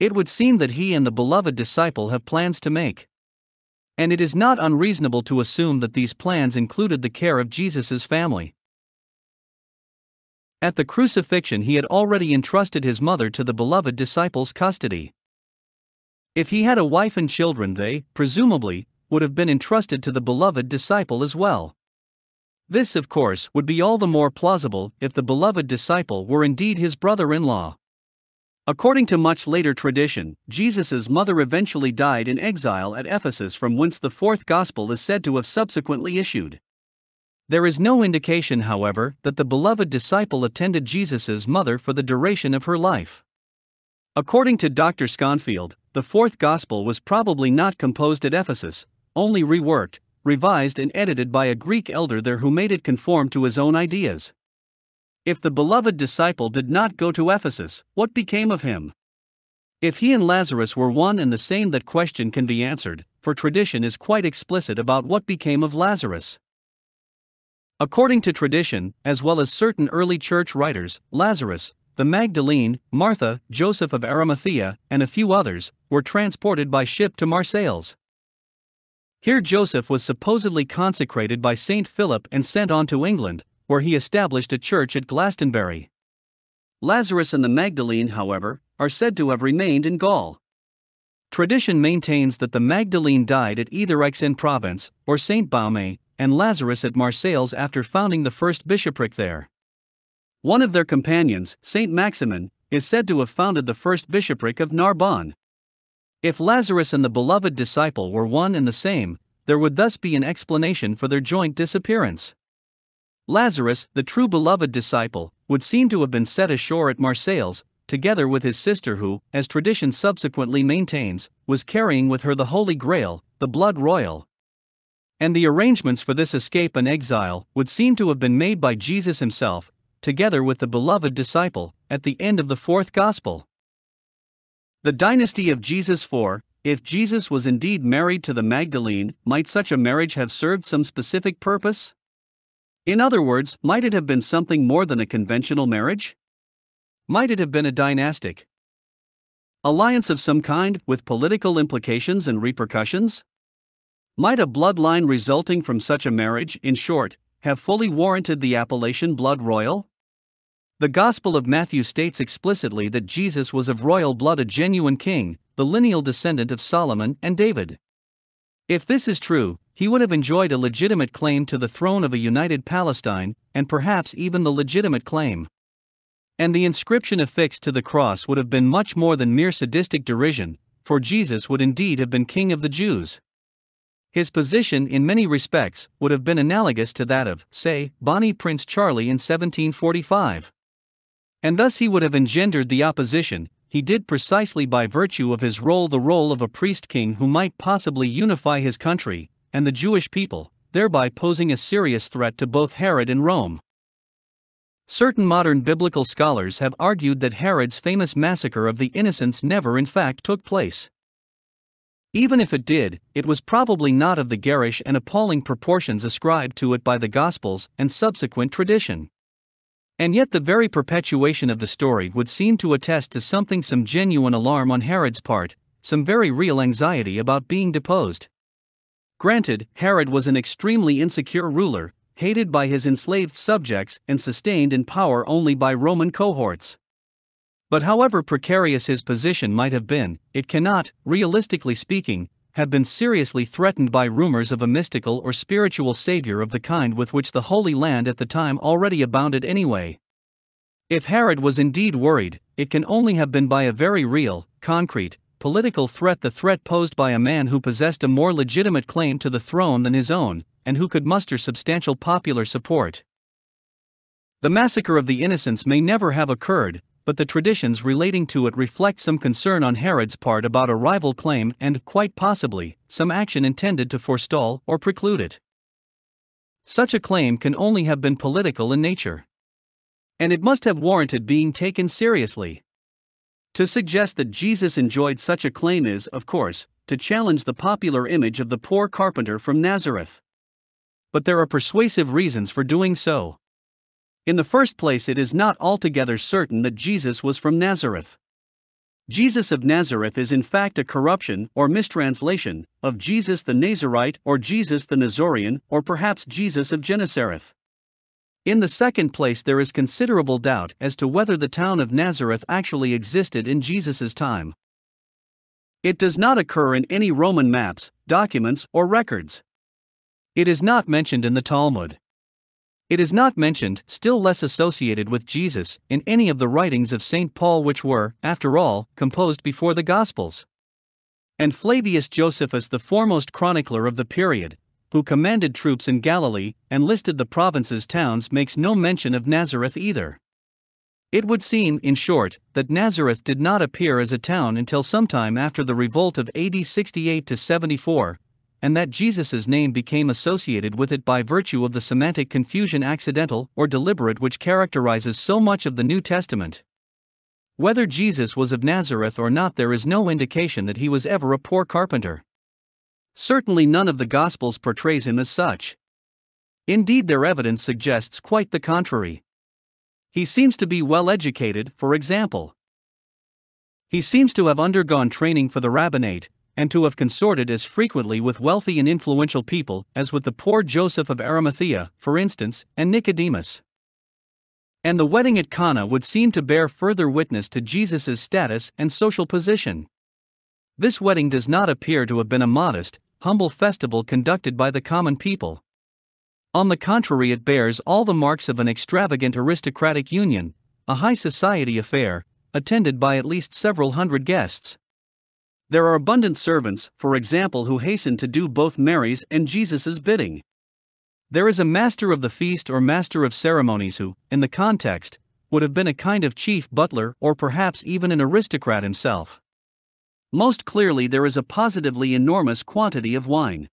It would seem that he and the beloved disciple have plans to make. And it is not unreasonable to assume that these plans included the care of Jesus' family. At the crucifixion, he had already entrusted his mother to the beloved disciple's custody. If he had a wife and children, they, presumably, would have been entrusted to the beloved disciple as well. This, of course, would be all the more plausible if the beloved disciple were indeed his brother-in-law. According to much later tradition, Jesus' mother eventually died in exile at Ephesus, from whence the fourth gospel is said to have subsequently issued. There is no indication, however, that the beloved disciple attended Jesus' mother for the duration of her life. According to Dr. Sconfield, the fourth gospel was probably not composed at Ephesus, only reworked, revised and edited by a Greek elder there who made it conform to his own ideas. If the beloved disciple did not go to Ephesus, what became of him? If he and Lazarus were one and the same, that question can be answered, for tradition is quite explicit about what became of Lazarus. According to tradition, as well as certain early church writers, Lazarus, the Magdalene, Martha, Joseph of Arimathea, and a few others, were transported by ship to Marseilles. Here Joseph was supposedly consecrated by Saint Philip and sent on to England, where he established a church at Glastonbury. Lazarus and the Magdalene, however, are said to have remained in Gaul. Tradition maintains that the Magdalene died at either Aix-en-Provence or Saint Baume, and Lazarus at Marseilles after founding the first bishopric there. One of their companions, Saint Maximin, is said to have founded the first bishopric of Narbonne. If Lazarus and the beloved disciple were one and the same, there would thus be an explanation for their joint disappearance. Lazarus, the true beloved disciple, would seem to have been set ashore at Marseilles, together with his sister who, as tradition subsequently maintains, was carrying with her the Holy Grail, the blood royal. And the arrangements for this escape and exile would seem to have been made by Jesus himself, together with the beloved disciple, at the end of the fourth gospel. The dynasty of Jesus. 4. If Jesus was indeed married to the Magdalene, might such a marriage have served some specific purpose? In other words, might it have been something more than a conventional marriage? Might it have been a dynastic Alliance of some kind, with political implications and repercussions? Might a bloodline resulting from such a marriage, in short, have fully warranted the appellation blood royal? The Gospel of Matthew states explicitly that Jesus was of royal blood, a genuine king, the lineal descendant of Solomon and David. If this is true, he would have enjoyed a legitimate claim to the throne of a united Palestine, and perhaps even the legitimate claim. And the inscription affixed to the cross would have been much more than mere sadistic derision, for Jesus would indeed have been King of the Jews. His position in many respects would have been analogous to that of, say, Bonnie Prince Charlie in 1745. And thus he would have engendered the opposition he did precisely by virtue of his role, the role of a priest-king who might possibly unify his country and the Jewish people, thereby posing a serious threat to both Herod and Rome. Certain modern biblical scholars have argued that Herod's famous massacre of the innocents never in fact took place. Even if it did, it was probably not of the garish and appalling proportions ascribed to it by the Gospels and subsequent tradition. And yet the very perpetuation of the story would seem to attest to some genuine alarm on Herod's part, some very real anxiety about being deposed. Granted, Herod was an extremely insecure ruler, hated by his enslaved subjects and sustained in power only by Roman cohorts. But however precarious his position might have been, it cannot, realistically speaking, have been seriously threatened by rumors of a mystical or spiritual savior of the kind with which the Holy Land at the time already abounded anyway. If Herod was indeed worried, it can only have been by a very real, concrete, political threat, the threat posed by a man who possessed a more legitimate claim to the throne than his own, and who could muster substantial popular support. The massacre of the innocents may never have occurred, but the traditions relating to it reflect some concern on Herod's part about a rival claim and, quite possibly, some action intended to forestall or preclude it. Such a claim can only have been political in nature. And it must have warranted being taken seriously. To suggest that Jesus enjoyed such a claim is, of course, to challenge the popular image of the poor carpenter from Nazareth. But there are persuasive reasons for doing so. In the first place, it is not altogether certain that Jesus was from Nazareth. Jesus of Nazareth is in fact a corruption or mistranslation of Jesus the Nazarite or Jesus the Nazorian, or perhaps Jesus of Gennesareth. In the second place, there is considerable doubt as to whether the town of Nazareth actually existed in Jesus' time. It does not occur in any Roman maps, documents, or records. It is not mentioned in the Talmud. It is not mentioned, still less associated with Jesus, in any of the writings of St. Paul, which were, after all, composed before the Gospels. And Flavius Josephus, the foremost chronicler of the period, who commanded troops in Galilee and listed the provinces' towns, makes no mention of Nazareth either. It would seem, in short, that Nazareth did not appear as a town until sometime after the revolt of AD 68 to 74, and that Jesus' name became associated with it by virtue of the semantic confusion, accidental or deliberate, which characterizes so much of the New Testament. Whether Jesus was of Nazareth or not, there is no indication that he was ever a poor carpenter. Certainly none of the Gospels portrays him as such. Indeed, their evidence suggests quite the contrary. He seems to be well educated, for example. He seems to have undergone training for the rabbinate, and to have consorted as frequently with wealthy and influential people as with the poor Joseph of Arimathea, for instance, and Nicodemus. And the wedding at Cana would seem to bear further witness to Jesus' status and social position. This wedding does not appear to have been a modest, humble festival conducted by the common people. On the contrary, it bears all the marks of an extravagant aristocratic union, a high society affair, attended by at least several hundred guests. There are abundant servants, for example, who hasten to do both Mary's and Jesus' bidding. There is a master of the feast or master of ceremonies who, in the context, would have been a kind of chief butler or perhaps even an aristocrat himself. Most clearly, there is a positively enormous quantity of wine.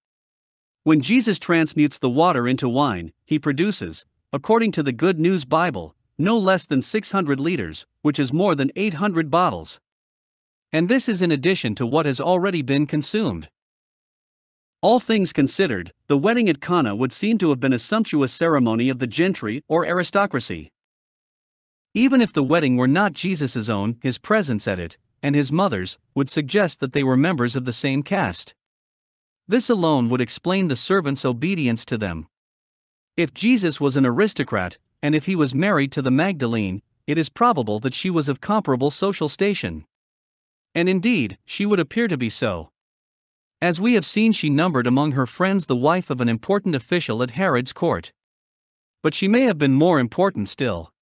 When Jesus transmutes the water into wine, he produces, according to the Good News Bible, no less than 600 liters, which is more than 800 bottles. And this is in addition to what has already been consumed. All things considered, the wedding at Cana would seem to have been a sumptuous ceremony of the gentry or aristocracy. Even if the wedding were not Jesus' own, his presence at it, and his mother's, would suggest that they were members of the same caste. This alone would explain the servants' obedience to them. If Jesus was an aristocrat, and if he was married to the Magdalene, it is probable that she was of comparable social station. And indeed, she would appear to be so. As we have seen, she numbered among her friends the wife of an important official at Herod's court. But she may have been more important still.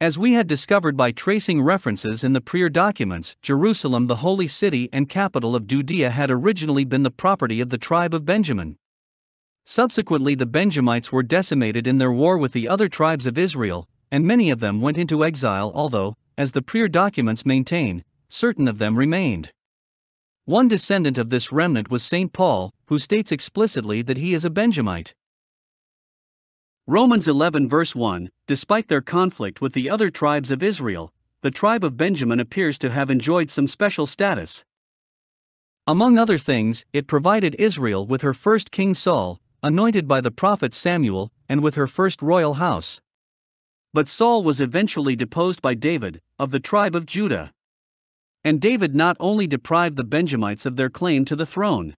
As we had discovered by tracing references in the prior documents, Jerusalem, the holy city and capital of Judea, had originally been the property of the tribe of Benjamin. Subsequently, the Benjamites were decimated in their war with the other tribes of Israel, and many of them went into exile, although, as the prior documents maintain, certain of them remained. One descendant of this remnant was St. Paul, who states explicitly that he is a Benjamite. Romans 11 verse 1, despite their conflict with the other tribes of Israel, the tribe of Benjamin appears to have enjoyed some special status. Among other things, it provided Israel with her first king Saul, anointed by the prophet Samuel, and with her first royal house. But Saul was eventually deposed by David, of the tribe of Judah. And David not only deprived the Benjamites of their claim to the throne.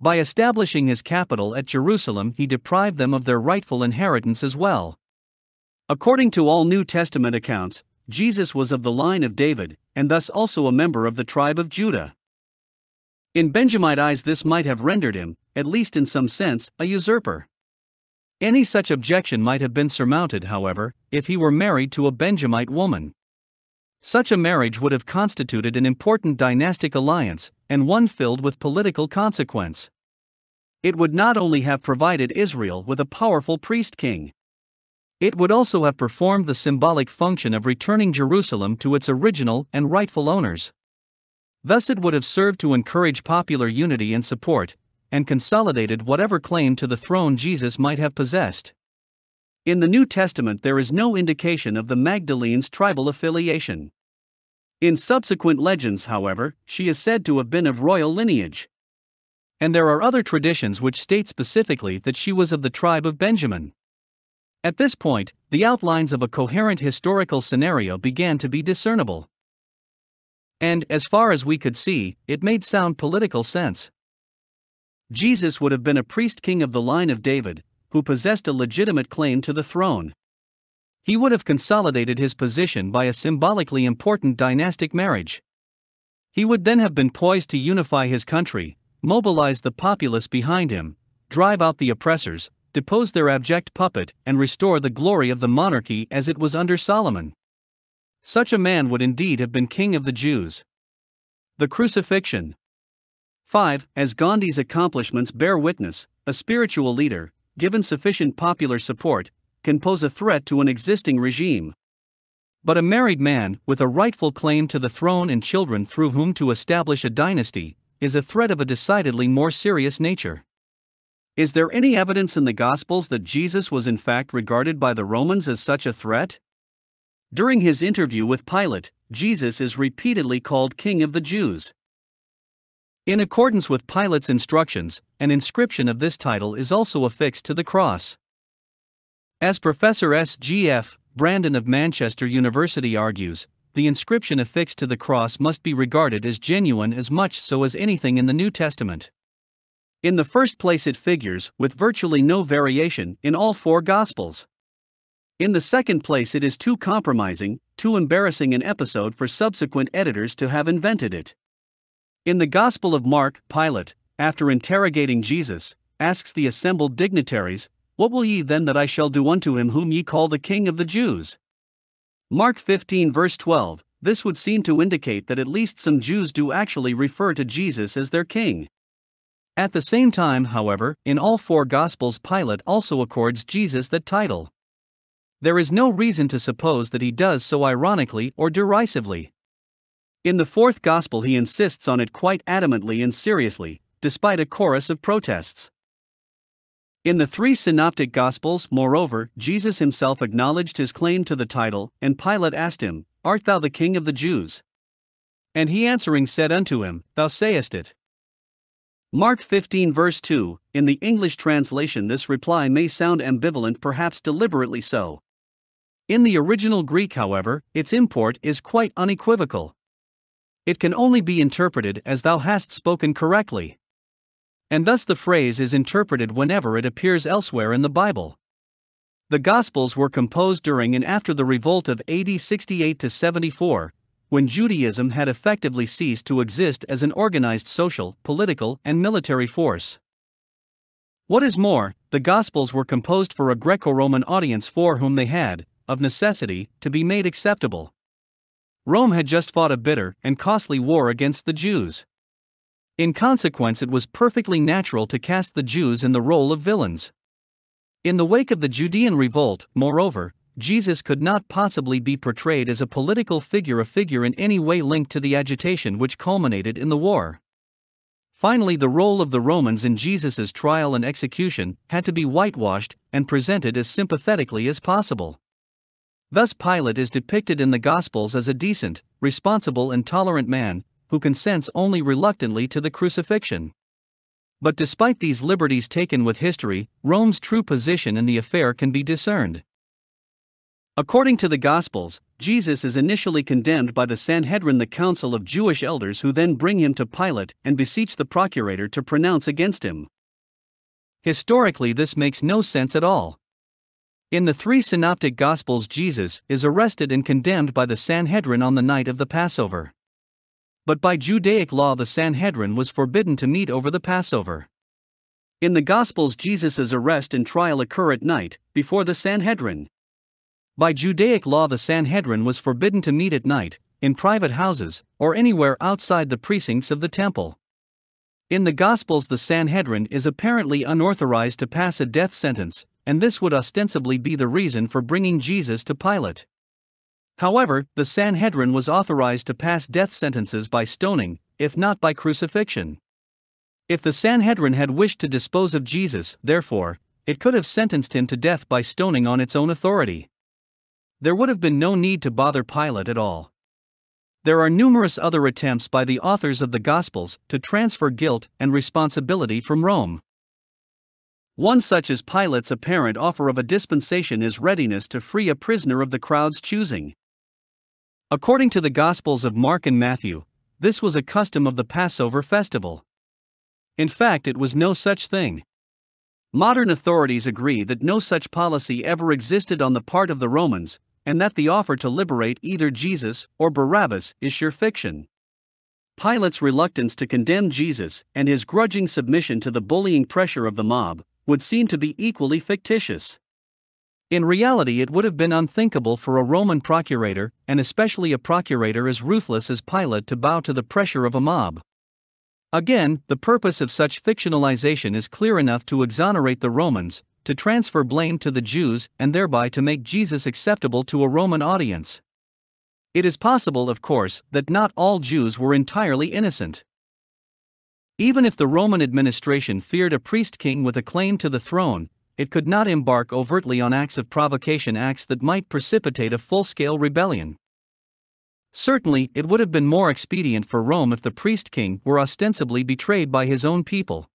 By establishing his capital at Jerusalem, he deprived them of their rightful inheritance as well. According to all New Testament accounts, Jesus was of the line of David, and thus also a member of the tribe of Judah. In Benjamite eyes, this might have rendered him, at least in some sense, a usurper. Any such objection might have been surmounted, however, if he were married to a Benjamite woman. Such a marriage would have constituted an important dynastic alliance, and one filled with political consequence. It would not only have provided Israel with a powerful priest king, it would also have performed the symbolic function of returning Jerusalem to its original and rightful owners. Thus it would have served to encourage popular unity and support, and consolidated whatever claim to the throne Jesus might have possessed. In the New Testament, there is no indication of the Magdalene's tribal affiliation. In subsequent legends, however, she is said to have been of royal lineage. And there are other traditions which state specifically that she was of the tribe of Benjamin. At this point, the outlines of a coherent historical scenario began to be discernible. And, as far as we could see, it made sound political sense. Jesus would have been a priest king of the line of David, who possessed a legitimate claim to the throne. He would have consolidated his position by a symbolically important dynastic marriage. He would then have been poised to unify his country, mobilize the populace behind him, drive out the oppressors, depose their abject puppet, and restore the glory of the monarchy as it was under Solomon. Such a man would indeed have been king of the Jews. The crucifixion. 5. As Gandhi's accomplishments bear witness, a spiritual leader, given sufficient popular support, can pose a threat to an existing regime. But a married man, with a rightful claim to the throne and children through whom to establish a dynasty, is a threat of a decidedly more serious nature. Is there any evidence in the Gospels that Jesus was in fact regarded by the Romans as such a threat? During his interview with Pilate, Jesus is repeatedly called King of the Jews. In accordance with Pilate's instructions, an inscription of this title is also affixed to the cross. As Professor S.G.F. Brandon of Manchester University argues, the inscription affixed to the cross must be regarded as genuine as much so as anything in the New Testament. In the first place, it figures with virtually no variation in all four Gospels. In the second place, it is too compromising, too embarrassing an episode for subsequent editors to have invented it. In the Gospel of Mark, Pilate, after interrogating Jesus, asks the assembled dignitaries, "What will ye then that I shall do unto him whom ye call the King of the Jews?" Mark 15 verse 12, this would seem to indicate that at least some Jews do actually refer to Jesus as their king. At the same time, however, in all four Gospels Pilate also accords Jesus that title. There is no reason to suppose that he does so ironically or derisively. In the fourth gospel he insists on it quite adamantly and seriously, despite a chorus of protests. In the three synoptic gospels, moreover, Jesus himself acknowledged his claim to the title, and Pilate asked him, "Art thou the King of the Jews?" And he answering said unto him, "Thou sayest it." Mark 15 verse 2, in the English translation this reply may sound ambivalent, perhaps deliberately so. In the original Greek, however, its import is quite unequivocal. It can only be interpreted as "Thou hast spoken correctly." And thus the phrase is interpreted whenever it appears elsewhere in the Bible. The Gospels were composed during and after the revolt of AD 68-74, when Judaism had effectively ceased to exist as an organized social, political, and military force. What is more, the Gospels were composed for a Greco-Roman audience for whom they had, of necessity, to be made acceptable. Rome had just fought a bitter and costly war against the Jews. In consequence, it was perfectly natural to cast the Jews in the role of villains. In the wake of the Judean revolt, moreover, Jesus could not possibly be portrayed as a political figure, a figure in any way linked to the agitation which culminated in the war. Finally, the role of the Romans in Jesus' trial and execution had to be whitewashed and presented as sympathetically as possible. Thus Pilate is depicted in the Gospels as a decent, responsible and tolerant man, who consents only reluctantly to the crucifixion. But despite these liberties taken with history, Rome's true position in the affair can be discerned. According to the Gospels, Jesus is initially condemned by the Sanhedrin, the council of Jewish elders, who then bring him to Pilate and beseech the procurator to pronounce against him. Historically, this makes no sense at all. In the three synoptic Gospels, Jesus is arrested and condemned by the Sanhedrin on the night of the Passover. But by Judaic law, the Sanhedrin was forbidden to meet over the Passover. In the Gospels, Jesus' arrest and trial occur at night, before the Sanhedrin. By Judaic law, the Sanhedrin was forbidden to meet at night, in private houses, or anywhere outside the precincts of the temple. In the Gospels, the Sanhedrin is apparently unauthorized to pass a death sentence, and this would ostensibly be the reason for bringing Jesus to Pilate. However, the Sanhedrin was authorized to pass death sentences by stoning, if not by crucifixion. If the Sanhedrin had wished to dispose of Jesus, therefore, it could have sentenced him to death by stoning on its own authority. There would have been no need to bother Pilate at all. There are numerous other attempts by the authors of the Gospels to transfer guilt and responsibility from Rome. One such is Pilate's apparent offer of a dispensation, his readiness to free a prisoner of the crowd's choosing. According to the Gospels of Mark and Matthew, this was a custom of the Passover festival. In fact, it was no such thing. Modern authorities agree that no such policy ever existed on the part of the Romans, and that the offer to liberate either Jesus or Barabbas is sheer fiction. Pilate's reluctance to condemn Jesus and his grudging submission to the bullying pressure of the mob would seem to be equally fictitious. In reality, it would have been unthinkable for a Roman procurator, and especially a procurator as ruthless as Pilate, to bow to the pressure of a mob. Again, the purpose of such fictionalization is clear enough to exonerate the Romans, to transfer blame to the Jews, and thereby to make Jesus acceptable to a Roman audience. It is possible, of course, that not all Jews were entirely innocent. Even if the Roman administration feared a priest king with a claim to the throne, it could not embark overtly on acts of provocation, acts that might precipitate a full-scale rebellion. Certainly, it would have been more expedient for Rome if the priest king were ostensibly betrayed by his own people.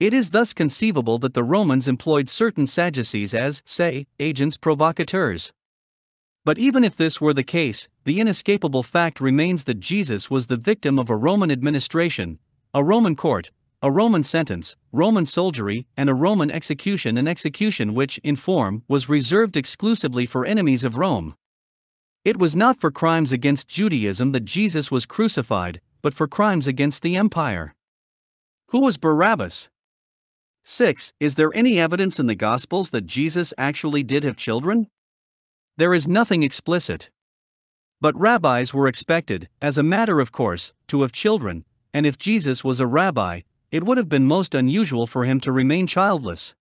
It is thus conceivable that the Romans employed certain Sadducees as, say, agents provocateurs. But even if this were the case, the inescapable fact remains that Jesus was the victim of a Roman administration, a Roman court, a Roman sentence, Roman soldiery, and a Roman execution, an execution which, in form, was reserved exclusively for enemies of Rome. It was not for crimes against Judaism that Jesus was crucified, but for crimes against the empire. Who was Barabbas? 6. Is there any evidence in the Gospels that Jesus actually did have children? There is nothing explicit. But rabbis were expected, as a matter of course, to have children, and if Jesus was a rabbi, it would have been most unusual for him to remain childless.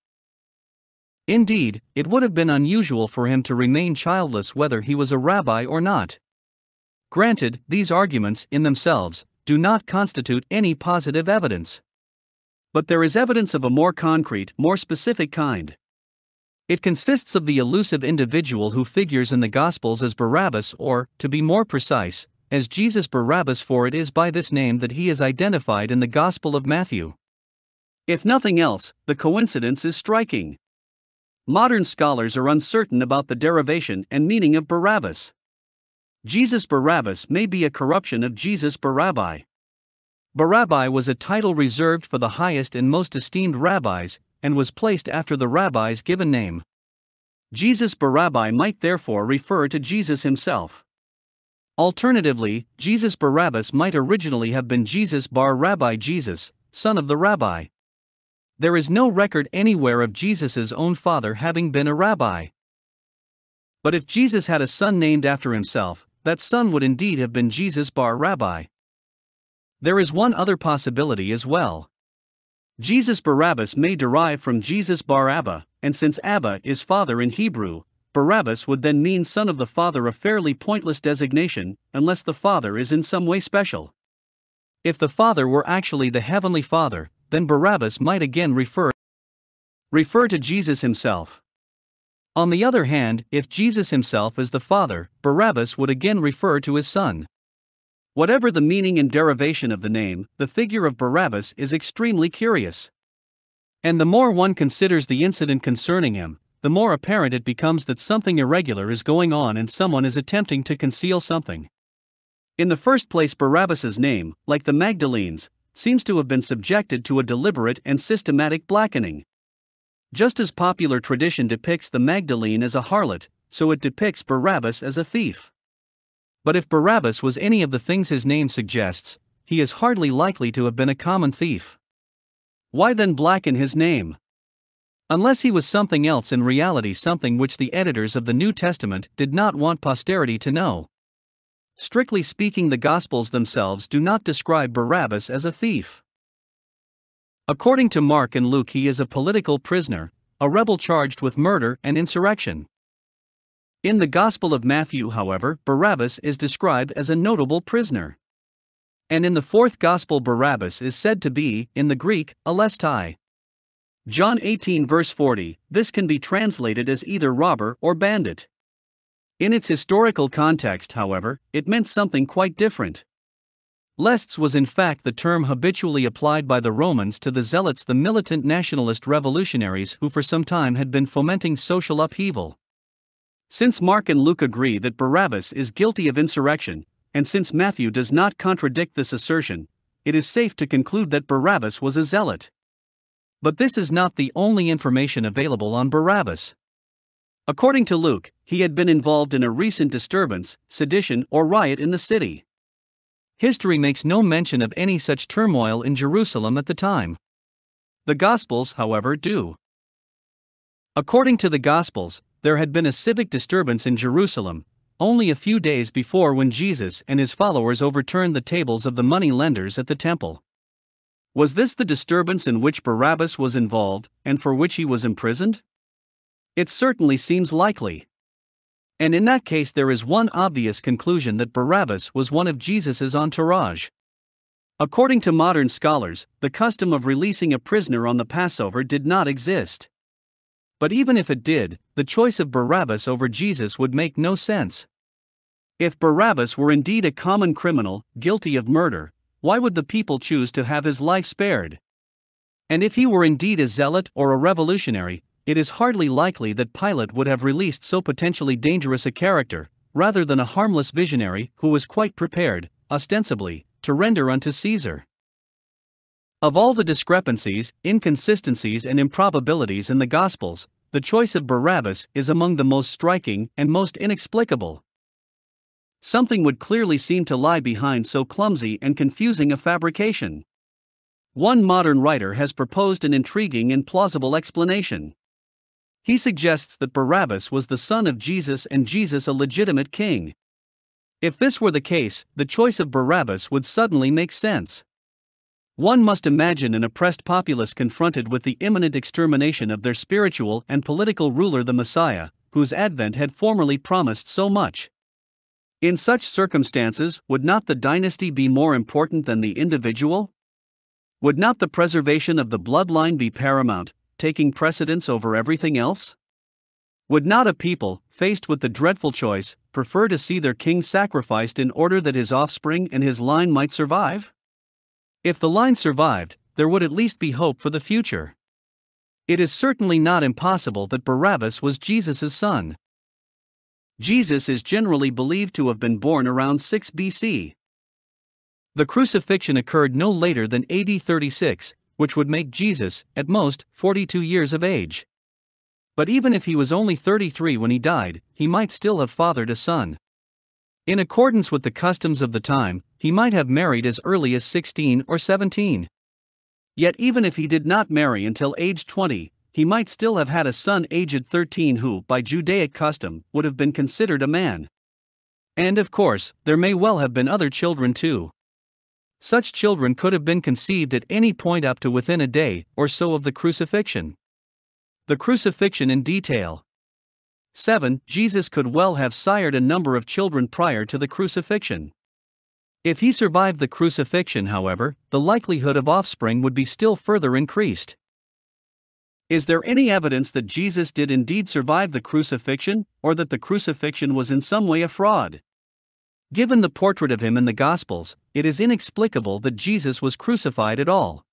Indeed, it would have been unusual for him to remain childless whether he was a rabbi or not. Granted, these arguments, in themselves, do not constitute any positive evidence. But there is evidence of a more concrete, more specific kind. It consists of the elusive individual who figures in the Gospels as Barabbas, or, to be more precise, as Jesus Barabbas, for it is by this name that he is identified in the Gospel of Matthew. If nothing else, the coincidence is striking. Modern scholars are uncertain about the derivation and meaning of Barabbas. Jesus Barabbas may be a corruption of Jesus Barabbi. Barabbi was a title reserved for the highest and most esteemed rabbis, and was placed after the rabbi's given name. Jesus Barabbi might therefore refer to Jesus himself. Alternatively, Jesus Barabbas might originally have been Jesus Bar Rabbi Jesus, son of the rabbi. There is no record anywhere of Jesus' own father having been a rabbi. But if Jesus had a son named after himself, that son would indeed have been Jesus Bar Rabbi. There is one other possibility as well. Jesus Barabbas may derive from Jesus Bar Abba, and since Abba is father in Hebrew, Barabbas would then mean son of the father, a fairly pointless designation, unless the father is in some way special. If the father were actually the heavenly father, then Barabbas might again refer to Jesus himself. On the other hand, if Jesus himself is the father, Barabbas would again refer to his son. Whatever the meaning and derivation of the name, the figure of Barabbas is extremely curious. And the more one considers the incident concerning him, the more apparent it becomes that something irregular is going on and someone is attempting to conceal something. In the first place, Barabbas's name, like the Magdalene's, seems to have been subjected to a deliberate and systematic blackening. Just as popular tradition depicts the Magdalene as a harlot, so it depicts Barabbas as a thief. But if Barabbas was any of the things his name suggests, he is hardly likely to have been a common thief. Why then blacken his name? Unless he was something else in reality, something which the editors of the New Testament did not want posterity to know. Strictly speaking, the Gospels themselves do not describe Barabbas as a thief. According to Mark and Luke, he is a political prisoner, a rebel charged with murder and insurrection. In the Gospel of Matthew, however, Barabbas is described as a notable prisoner. And in the fourth Gospel, Barabbas is said to be, in the Greek, alestai. John 18 verse 40, this can be translated as either robber or bandit. In its historical context, however, it meant something quite different. Lests was in fact the term habitually applied by the Romans to the Zealots, the militant nationalist revolutionaries who for some time had been fomenting social upheaval. Since Mark and Luke agree that Barabbas is guilty of insurrection, and since Matthew does not contradict this assertion, it is safe to conclude that Barabbas was a zealot. But this is not the only information available on Barabbas. According to Luke, he had been involved in a recent disturbance, sedition, or riot in the city. History makes no mention of any such turmoil in Jerusalem at the time. The Gospels, however, do. According to the Gospels, there had been a civic disturbance in Jerusalem only a few days before, when Jesus and his followers overturned the tables of the money lenders at the temple. Was this the disturbance in which Barabbas was involved, and for which he was imprisoned? It certainly seems likely. And in that case, there is one obvious conclusion: that Barabbas was one of Jesus' entourage. According to modern scholars, the custom of releasing a prisoner on the Passover did not exist. But even if it did, the choice of Barabbas over Jesus would make no sense. If Barabbas were indeed a common criminal, guilty of murder, why would the people choose to have his life spared? And if he were indeed a zealot or a revolutionary, it is hardly likely that Pilate would have released so potentially dangerous a character, rather than a harmless visionary who was quite prepared, ostensibly, to render unto Caesar. Of all the discrepancies, inconsistencies, and improbabilities in the Gospels, the choice of Barabbas is among the most striking and most inexplicable. Something would clearly seem to lie behind so clumsy and confusing a fabrication. One modern writer has proposed an intriguing and plausible explanation. He suggests that Barabbas was the son of Jesus and Jesus a legitimate king. If this were the case, the choice of Barabbas would suddenly make sense. One must imagine an oppressed populace confronted with the imminent extermination of their spiritual and political ruler, the Messiah, whose advent had formerly promised so much. In such circumstances, would not the dynasty be more important than the individual? Would not the preservation of the bloodline be paramount, taking precedence over everything else? Would not a people, faced with the dreadful choice, prefer to see their king sacrificed in order that his offspring and his line might survive? If the line survived, there would at least be hope for the future. It is certainly not impossible that Barabbas was Jesus' son. Jesus is generally believed to have been born around 6 BC. The crucifixion occurred no later than AD 36, which would make Jesus, at most, 42 years of age. But even if he was only 33 when he died, he might still have fathered a son. In accordance with the customs of the time, he might have married as early as 16 or 17. Yet even if he did not marry until age 20, he might still have had a son aged 13 who, by Judaic custom, would have been considered a man. And of course, there may well have been other children too. Such children could have been conceived at any point up to within a day or so of the crucifixion. The crucifixion in detail. 7. Jesus could well have sired a number of children prior to the crucifixion. If he survived the crucifixion, however, the likelihood of offspring would be still further increased. Is there any evidence that Jesus did indeed survive the crucifixion, or that the crucifixion was in some way a fraud? Given the portrait of him in the Gospels, it is inexplicable that Jesus was crucified at all.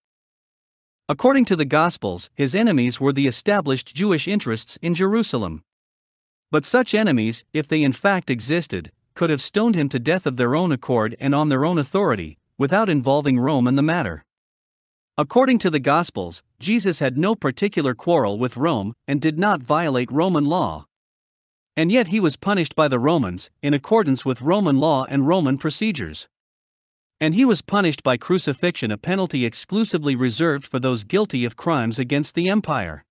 According to the Gospels, his enemies were the established Jewish interests in Jerusalem. But such enemies, if they in fact existed, could have stoned him to death of their own accord and on their own authority, without involving Rome in the matter. According to the Gospels, Jesus had no particular quarrel with Rome and did not violate Roman law. And yet he was punished by the Romans, in accordance with Roman law and Roman procedures. And he was punished by crucifixion, a penalty exclusively reserved for those guilty of crimes against the empire.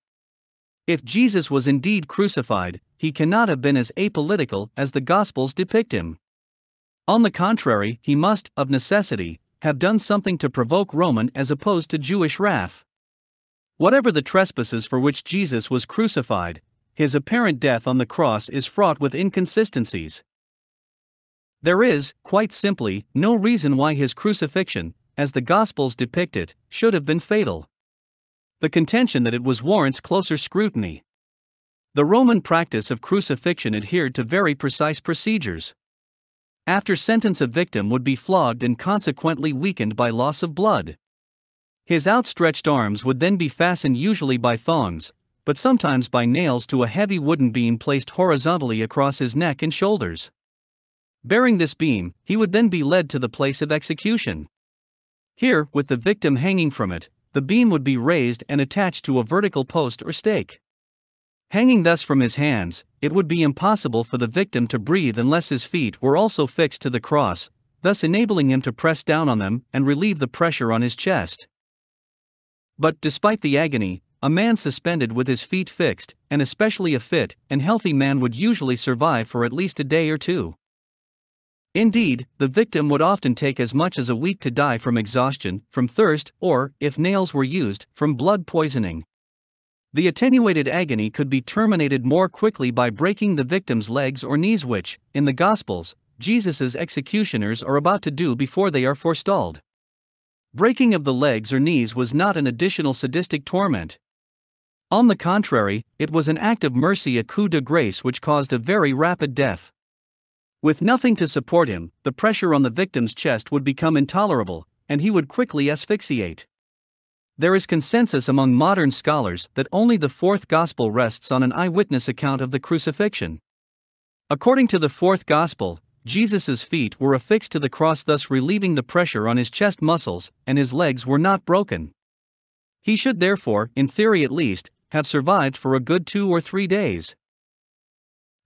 If Jesus was indeed crucified, he cannot have been as apolitical as the Gospels depict him. On the contrary, he must, of necessity, have done something to provoke Roman as opposed to Jewish wrath. Whatever the trespasses for which Jesus was crucified, his apparent death on the cross is fraught with inconsistencies. There is, quite simply, no reason why his crucifixion, as the Gospels depict it, should have been fatal. The contention that it was warrants closer scrutiny. The Roman practice of crucifixion adhered to very precise procedures. After sentence, a victim would be flogged and consequently weakened by loss of blood. His outstretched arms would then be fastened usually by thongs, but sometimes by nails to a heavy wooden beam placed horizontally across his neck and shoulders. Bearing this beam, he would then be led to the place of execution. Here, with the victim hanging from it, the beam would be raised and attached to a vertical post or stake. Hanging thus from his hands, it would be impossible for the victim to breathe unless his feet were also fixed to the cross, thus enabling him to press down on them and relieve the pressure on his chest. But despite the agony, a man suspended with his feet fixed, and especially a fit and healthy man, would usually survive for at least a day or two. Indeed, the victim would often take as much as a week to die from exhaustion, from thirst, or, if nails were used, from blood poisoning. The attenuated agony could be terminated more quickly by breaking the victim's legs or knees, which, in the Gospels, Jesus' executioners are about to do before they are forestalled. Breaking of the legs or knees was not an additional sadistic torment. On the contrary, it was an act of mercy, a coup de grace which caused a very rapid death. With nothing to support him, the pressure on the victim's chest would become intolerable, and he would quickly asphyxiate. There is consensus among modern scholars that only the Fourth Gospel rests on an eyewitness account of the crucifixion. According to the Fourth Gospel, Jesus' feet were affixed to the cross, thus relieving the pressure on his chest muscles, and his legs were not broken. He should therefore, in theory at least, have survived for a good 2 or 3 days.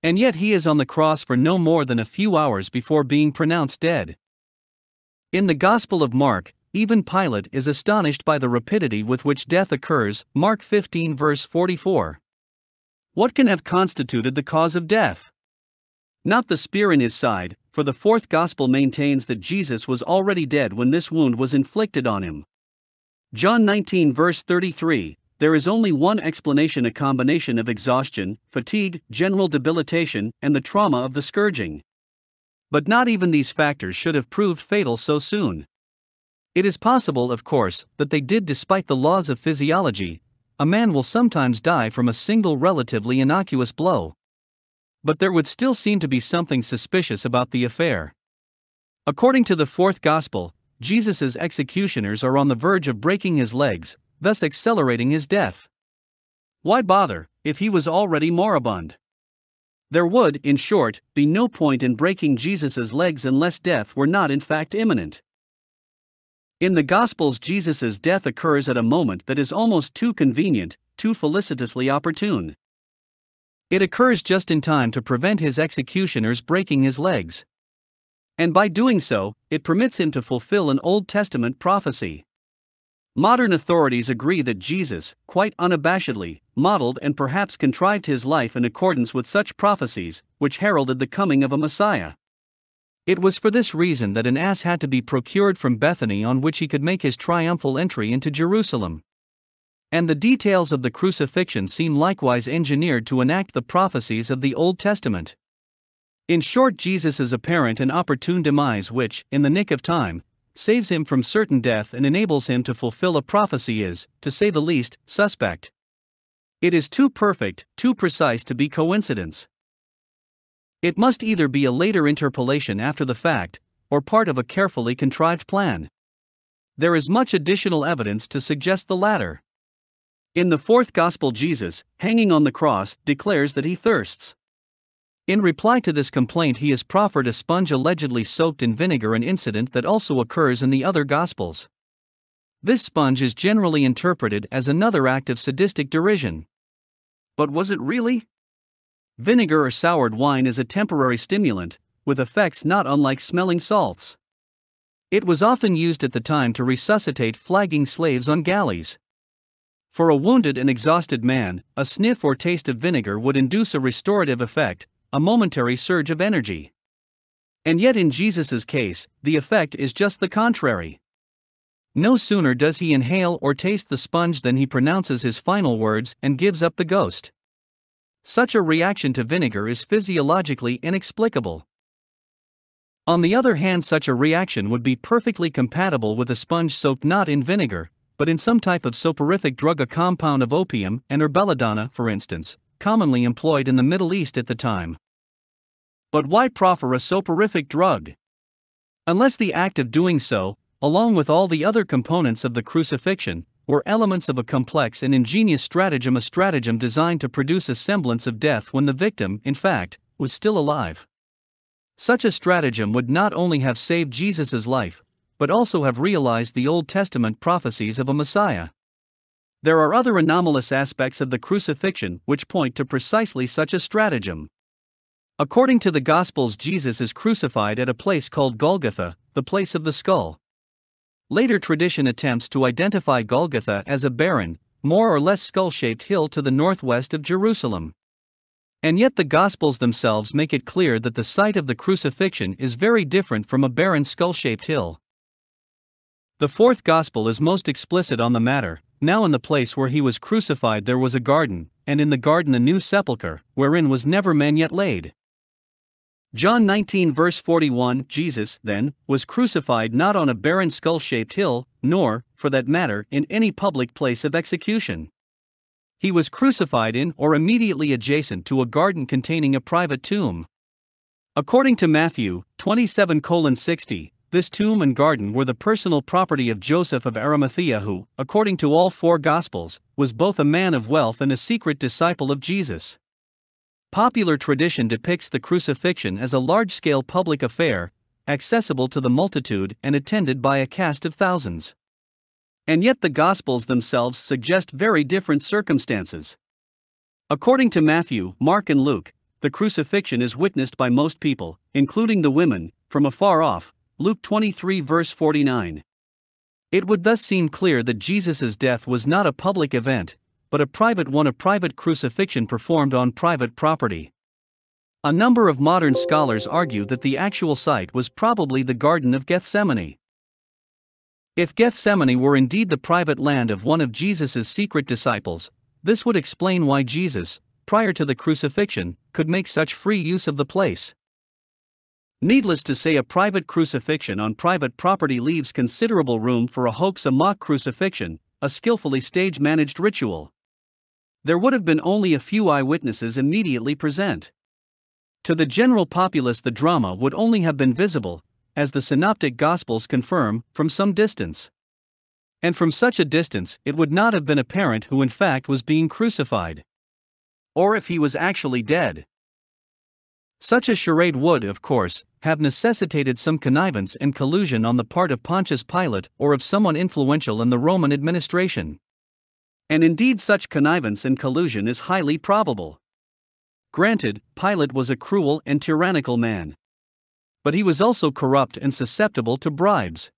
And yet he is on the cross for no more than a few hours before being pronounced dead. In the Gospel of Mark, even Pilate is astonished by the rapidity with which death occurs, Mark 15 verse 44. What can have constituted the cause of death? Not the spear in his side, for the Fourth Gospel maintains that Jesus was already dead when this wound was inflicted on him. John 19 verse 33. There is only one explanation: a combination of exhaustion, fatigue, general debilitation, and the trauma of the scourging. But not even these factors should have proved fatal so soon. It is possible, of course, that they did despite the laws of physiology. A man will sometimes die from a single relatively innocuous blow. But there would still seem to be something suspicious about the affair. According to the Fourth Gospel, Jesus' executioners are on the verge of breaking his legs, thus accelerating his death. Why bother, if he was already moribund? There would, in short, be no point in breaking Jesus' legs unless death were not in fact imminent. In the Gospels, Jesus' death occurs at a moment that is almost too convenient, too felicitously opportune. It occurs just in time to prevent his executioners breaking his legs. And by doing so, it permits him to fulfill an Old Testament prophecy. Modern authorities agree that Jesus, quite unabashedly, modeled and perhaps contrived his life in accordance with such prophecies, which heralded the coming of a Messiah. It was for this reason that an ass had to be procured from Bethany on which he could make his triumphal entry into Jerusalem. And the details of the crucifixion seem likewise engineered to enact the prophecies of the Old Testament. In short, Jesus' apparent and opportune demise, which, in the nick of time, saves him from certain death and enables him to fulfill a prophecy, is, to say the least, suspect. It is too perfect, too precise to be coincidence. It must either be a later interpolation after the fact, or part of a carefully contrived plan. There is much additional evidence to suggest the latter. In the fourth gospel, Jesus, hanging on the cross, declares that he thirsts. In reply to this complaint, he is proffered a sponge allegedly soaked in vinegar, an incident that also occurs in the other gospels. This sponge is generally interpreted as another act of sadistic derision. But was it really? Vinegar or soured wine is a temporary stimulant, with effects not unlike smelling salts. It was often used at the time to resuscitate flagging slaves on galleys. For a wounded and exhausted man, a sniff or taste of vinegar would induce a restorative effect, a momentary surge of energy. And yet in Jesus' case, the effect is just the contrary. No sooner does he inhale or taste the sponge than he pronounces his final words and gives up the ghost. Such a reaction to vinegar is physiologically inexplicable. On the other hand, such a reaction would be perfectly compatible with a sponge soaked not in vinegar, but in some type of soporific drug, a compound of opium and or belladonna, for instance, commonly employed in the Middle East at the time. But why proffer a soporific drug? Unless the act of doing so, along with all the other components of the crucifixion, were elements of a complex and ingenious stratagem, a stratagem designed to produce a semblance of death when the victim, in fact, was still alive. Such a stratagem would not only have saved Jesus' life, but also have realized the Old Testament prophecies of a Messiah. There are other anomalous aspects of the crucifixion which point to precisely such a stratagem. According to the Gospels, Jesus is crucified at a place called Golgotha, the place of the skull. Later tradition attempts to identify Golgotha as a barren, more or less skull-shaped hill to the northwest of Jerusalem. And yet the Gospels themselves make it clear that the site of the crucifixion is very different from a barren skull-shaped hill. The fourth Gospel is most explicit on the matter. Now in the place where he was crucified there was a garden, and in the garden a new sepulchre, wherein was never man yet laid. John 19 verse 41, Jesus, then, was crucified not on a barren skull-shaped hill, nor, for that matter, in any public place of execution. He was crucified in or immediately adjacent to a garden containing a private tomb. According to Matthew 27:60, this tomb and garden were the personal property of Joseph of Arimathea, who, according to all four Gospels, was both a man of wealth and a secret disciple of Jesus. Popular tradition depicts the crucifixion as a large-scale public affair, accessible to the multitude and attended by a cast of thousands. And yet the Gospels themselves suggest very different circumstances. According to Matthew, Mark, and Luke, the crucifixion is witnessed by most people, including the women, from afar off. Luke 23 verse 49. It would thus seem clear that Jesus' death was not a public event, but a private one, a private crucifixion performed on private property. A number of modern scholars argue that the actual site was probably the Garden of Gethsemane. If Gethsemane were indeed the private land of one of Jesus' secret disciples, this would explain why Jesus, prior to the crucifixion, could make such free use of the place. Needless to say, a private crucifixion on private property leaves considerable room for a hoax, a mock crucifixion, a skillfully stage-managed ritual. There would have been only a few eyewitnesses immediately present. To the general populace the drama would only have been visible, as the synoptic Gospels confirm, from some distance. And from such a distance it would not have been apparent who in fact was being crucified, or if he was actually dead. Such a charade would, of course, have necessitated some connivance and collusion on the part of Pontius Pilate or of someone influential in the Roman administration. And indeed such connivance and collusion is highly probable. Granted, Pilate was a cruel and tyrannical man. But he was also corrupt and susceptible to bribes.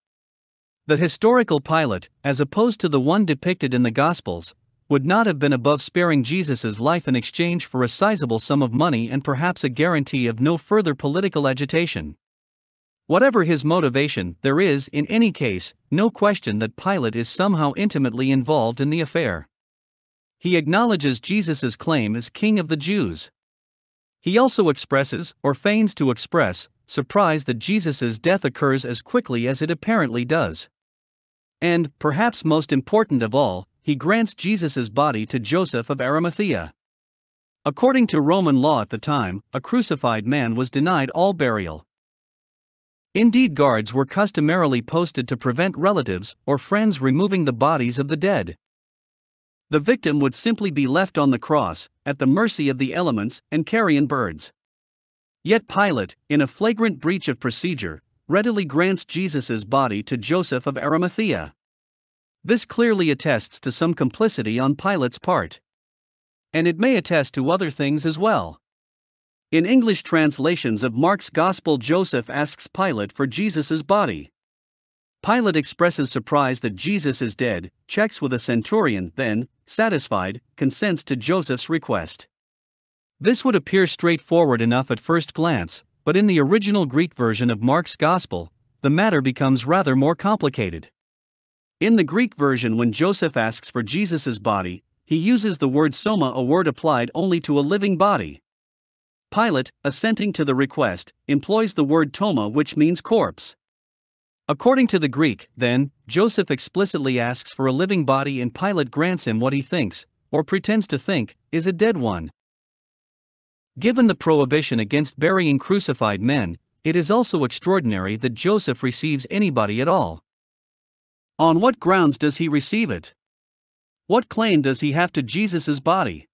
The historical Pilate, as opposed to the one depicted in the Gospels, would not have been above sparing Jesus' life in exchange for a sizable sum of money and perhaps a guarantee of no further political agitation. Whatever his motivation, there is, in any case, no question that Pilate is somehow intimately involved in the affair. He acknowledges Jesus' claim as King of the Jews. He also expresses, or feigns to express, surprise that Jesus' death occurs as quickly as it apparently does. And, perhaps most important of all, he grants Jesus' body to Joseph of Arimathea. According to Roman law at the time, a crucified man was denied all burial. Indeed, guards were customarily posted to prevent relatives or friends removing the bodies of the dead. The victim would simply be left on the cross, at the mercy of the elements and carrion birds. Yet Pilate, in a flagrant breach of procedure, readily grants Jesus' body to Joseph of Arimathea. This clearly attests to some complicity on Pilate's part. And it may attest to other things as well. In English translations of Mark's Gospel, Joseph asks Pilate for Jesus' body. Pilate expresses surprise that Jesus is dead, checks with a centurion, then, satisfied, consents to Joseph's request. This would appear straightforward enough at first glance, but in the original Greek version of Mark's Gospel, the matter becomes rather more complicated. In the Greek version, when Joseph asks for Jesus' body, he uses the word soma, a word applied only to a living body. Pilate, assenting to the request, employs the word toma, which means corpse. According to the Greek, then, Joseph explicitly asks for a living body and Pilate grants him what he thinks, or pretends to think, is a dead one. Given the prohibition against burying crucified men, it is also extraordinary that Joseph receives any body at all. On what grounds does he receive it? What claim does he have to Jesus' body?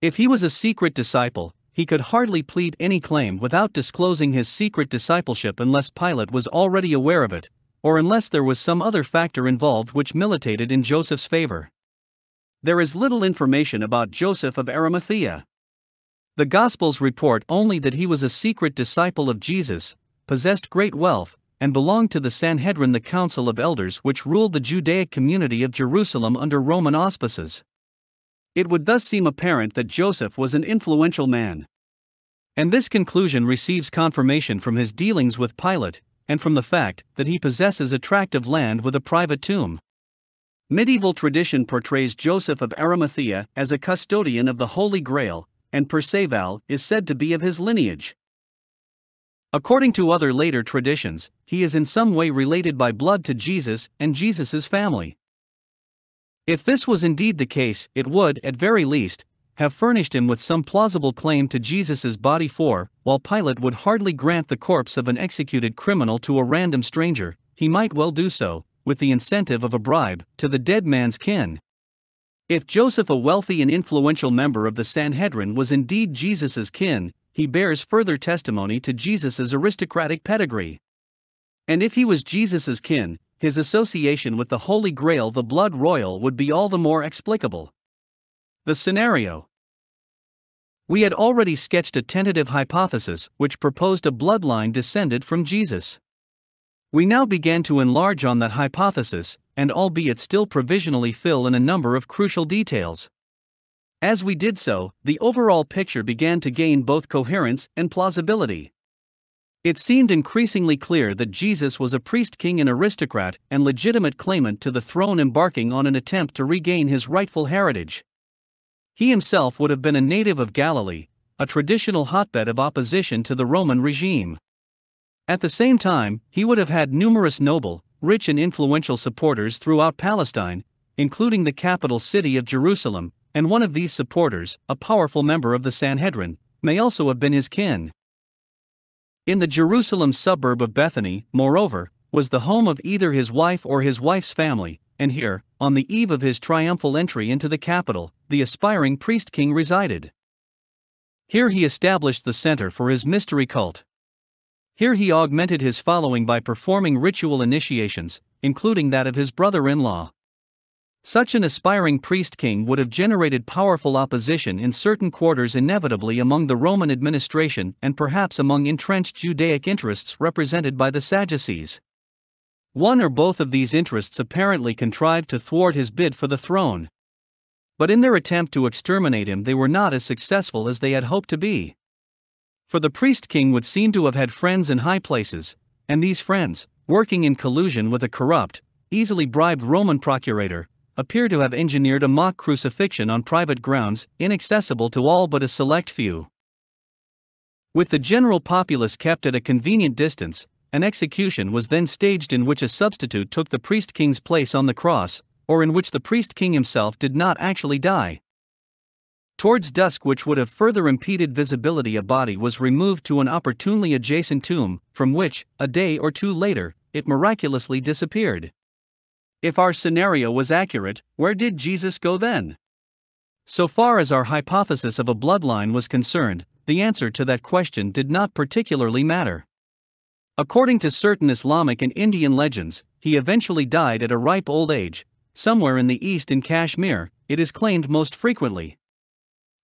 If he was a secret disciple, he could hardly plead any claim without disclosing his secret discipleship unless Pilate was already aware of it, or unless there was some other factor involved which militated in Joseph's favor. There is little information about Joseph of Arimathea. The Gospels report only that he was a secret disciple of Jesus, possessed great wealth, and belonged to the Sanhedrin, the council of elders which ruled the Judaic community of Jerusalem under Roman auspices. It would thus seem apparent that Joseph was an influential man. And this conclusion receives confirmation from his dealings with Pilate, and from the fact that he possesses a tract of land with a private tomb. Medieval tradition portrays Joseph of Arimathea as a custodian of the Holy Grail, and Perceval is said to be of his lineage. According to other later traditions, he is in some way related by blood to Jesus and Jesus' family. If this was indeed the case, it would, at very least, have furnished him with some plausible claim to Jesus' body for, while Pilate would hardly grant the corpse of an executed criminal to a random stranger, he might well do so, with the incentive of a bribe, to the dead man's kin. If Joseph, a wealthy and influential member of the Sanhedrin, was indeed Jesus' kin, he bears further testimony to Jesus' aristocratic pedigree. And if he was Jesus' kin, his association with the Holy Grail, the blood royal, would be all the more explicable. The scenario. We had already sketched a tentative hypothesis which proposed a bloodline descended from Jesus. We now began to enlarge on that hypothesis, and albeit still provisionally fill in a number of crucial details. As we did so, the overall picture began to gain both coherence and plausibility. It seemed increasingly clear that Jesus was a priest, king, and aristocrat, and legitimate claimant to the throne embarking on an attempt to regain his rightful heritage. He himself would have been a native of Galilee, a traditional hotbed of opposition to the Roman regime. At the same time, he would have had numerous noble, rich, and influential supporters throughout Palestine, including the capital city of Jerusalem, and one of these supporters, a powerful member of the Sanhedrin, may also have been his kin. In the Jerusalem suburb of Bethany, moreover, was the home of either his wife or his wife's family, and here, on the eve of his triumphal entry into the capital, the aspiring priest-king resided. Here he established the center for his mystery cult. Here he augmented his following by performing ritual initiations, including that of his brother-in-law. Such an aspiring priest-king would have generated powerful opposition in certain quarters, inevitably among the Roman administration and perhaps among entrenched Judaic interests represented by the Sadducees. One or both of these interests apparently contrived to thwart his bid for the throne. But in their attempt to exterminate him, they were not as successful as they had hoped to be. For the priest-king would seem to have had friends in high places, and these friends, working in collusion with a corrupt, easily bribed Roman procurator, appear to have engineered a mock crucifixion on private grounds, inaccessible to all but a select few. With the general populace kept at a convenient distance, an execution was then staged in which a substitute took the priest-king's place on the cross, or in which the priest-king himself did not actually die. Towards dusk, which would have further impeded visibility, a body was removed to an opportunely adjacent tomb, from which, a day or two later, it miraculously disappeared. If our scenario was accurate, where did Jesus go then? So far as our hypothesis of a bloodline was concerned, the answer to that question did not particularly matter. According to certain Islamic and Indian legends, he eventually died at a ripe old age, somewhere in the east in Kashmir, it is claimed most frequently.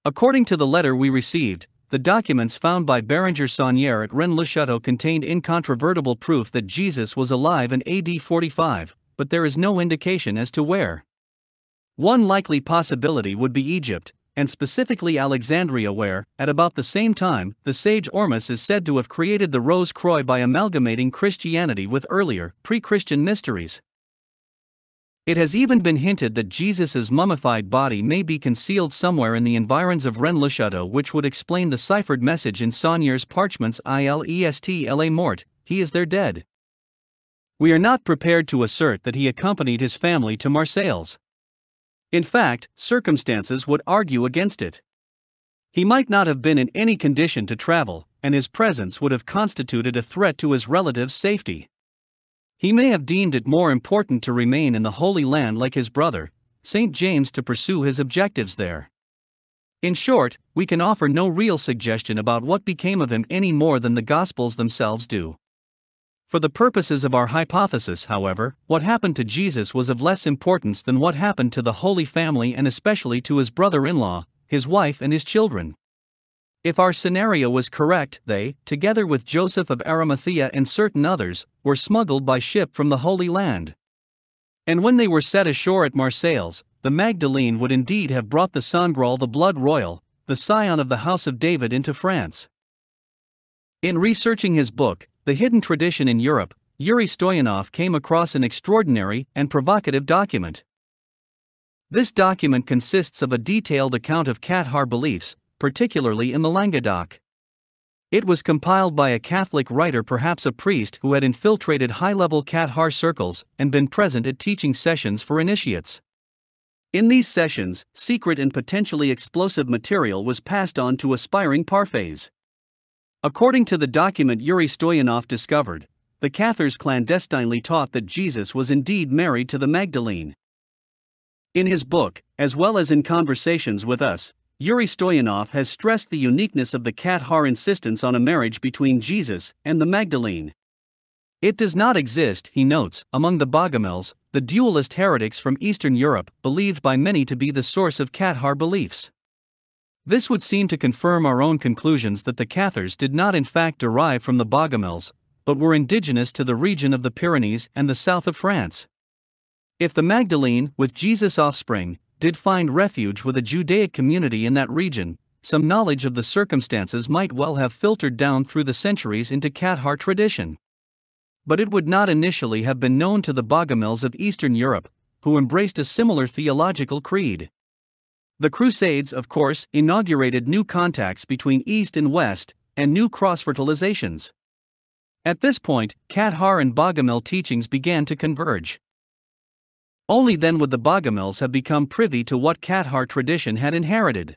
According to the letter we received, the documents found by Berenger Saunier at Rennes-le-Château contained incontrovertible proof that Jesus was alive in AD 45, but there is no indication as to where. One likely possibility would be Egypt, and specifically Alexandria, where, at about the same time, the sage Ormus is said to have created the Rose Croix by amalgamating Christianity with earlier, pre-Christian mysteries. It has even been hinted that Jesus' mummified body may be concealed somewhere in the environs of Rennes-le-Château, which would explain the ciphered message in Saunier's parchments: "Ilest la mort, he is there dead." We are not prepared to assert that he accompanied his family to Marseilles. In fact, circumstances would argue against it. He might not have been in any condition to travel, and his presence would have constituted a threat to his relatives' safety. He may have deemed it more important to remain in the Holy Land like his brother, St. James, to pursue his objectives there. In short, we can offer no real suggestion about what became of him any more than the Gospels themselves do. For the purposes of our hypothesis, however, what happened to Jesus was of less importance than what happened to the Holy Family, and especially to his brother-in-law, his wife, and his children. If our scenario was correct, they, together with Joseph of Arimathea and certain others, were smuggled by ship from the Holy Land. And when they were set ashore at Marseilles, the Magdalene would indeed have brought the Sangreal, the Blood Royal, the scion of the House of David, into France. In researching his book, The Hidden Tradition in Europe, Yuri Stoyanov came across an extraordinary and provocative document. This document consists of a detailed account of Cathar beliefs, particularly in the Languedoc. It was compiled by a Catholic writer, perhaps a priest who had infiltrated high-level Cathar circles and been present at teaching sessions for initiates. In these sessions, secret and potentially explosive material was passed on to aspiring Parfaits. According to the document Yuri Stoyanov discovered, the Cathars clandestinely taught that Jesus was indeed married to the Magdalene. In his book, as well as in conversations with us, Yuri Stoyanov has stressed the uniqueness of the Cathar insistence on a marriage between Jesus and the Magdalene. It does not exist, he notes, among the Bogomils, the dualist heretics from Eastern Europe, believed by many to be the source of Cathar beliefs. This would seem to confirm our own conclusions that the Cathars did not in fact derive from the Bogomils, but were indigenous to the region of the Pyrenees and the south of France. If the Magdalene, with Jesus' offspring, did find refuge with a Judaic community in that region, some knowledge of the circumstances might well have filtered down through the centuries into Cathar tradition. But it would not initially have been known to the Bogomils of Eastern Europe, who embraced a similar theological creed. The Crusades, of course, inaugurated new contacts between East and West, and new cross-fertilizations. At this point, Cathar and Bogomil teachings began to converge. Only then would the Bogomils have become privy to what Cathar tradition had inherited.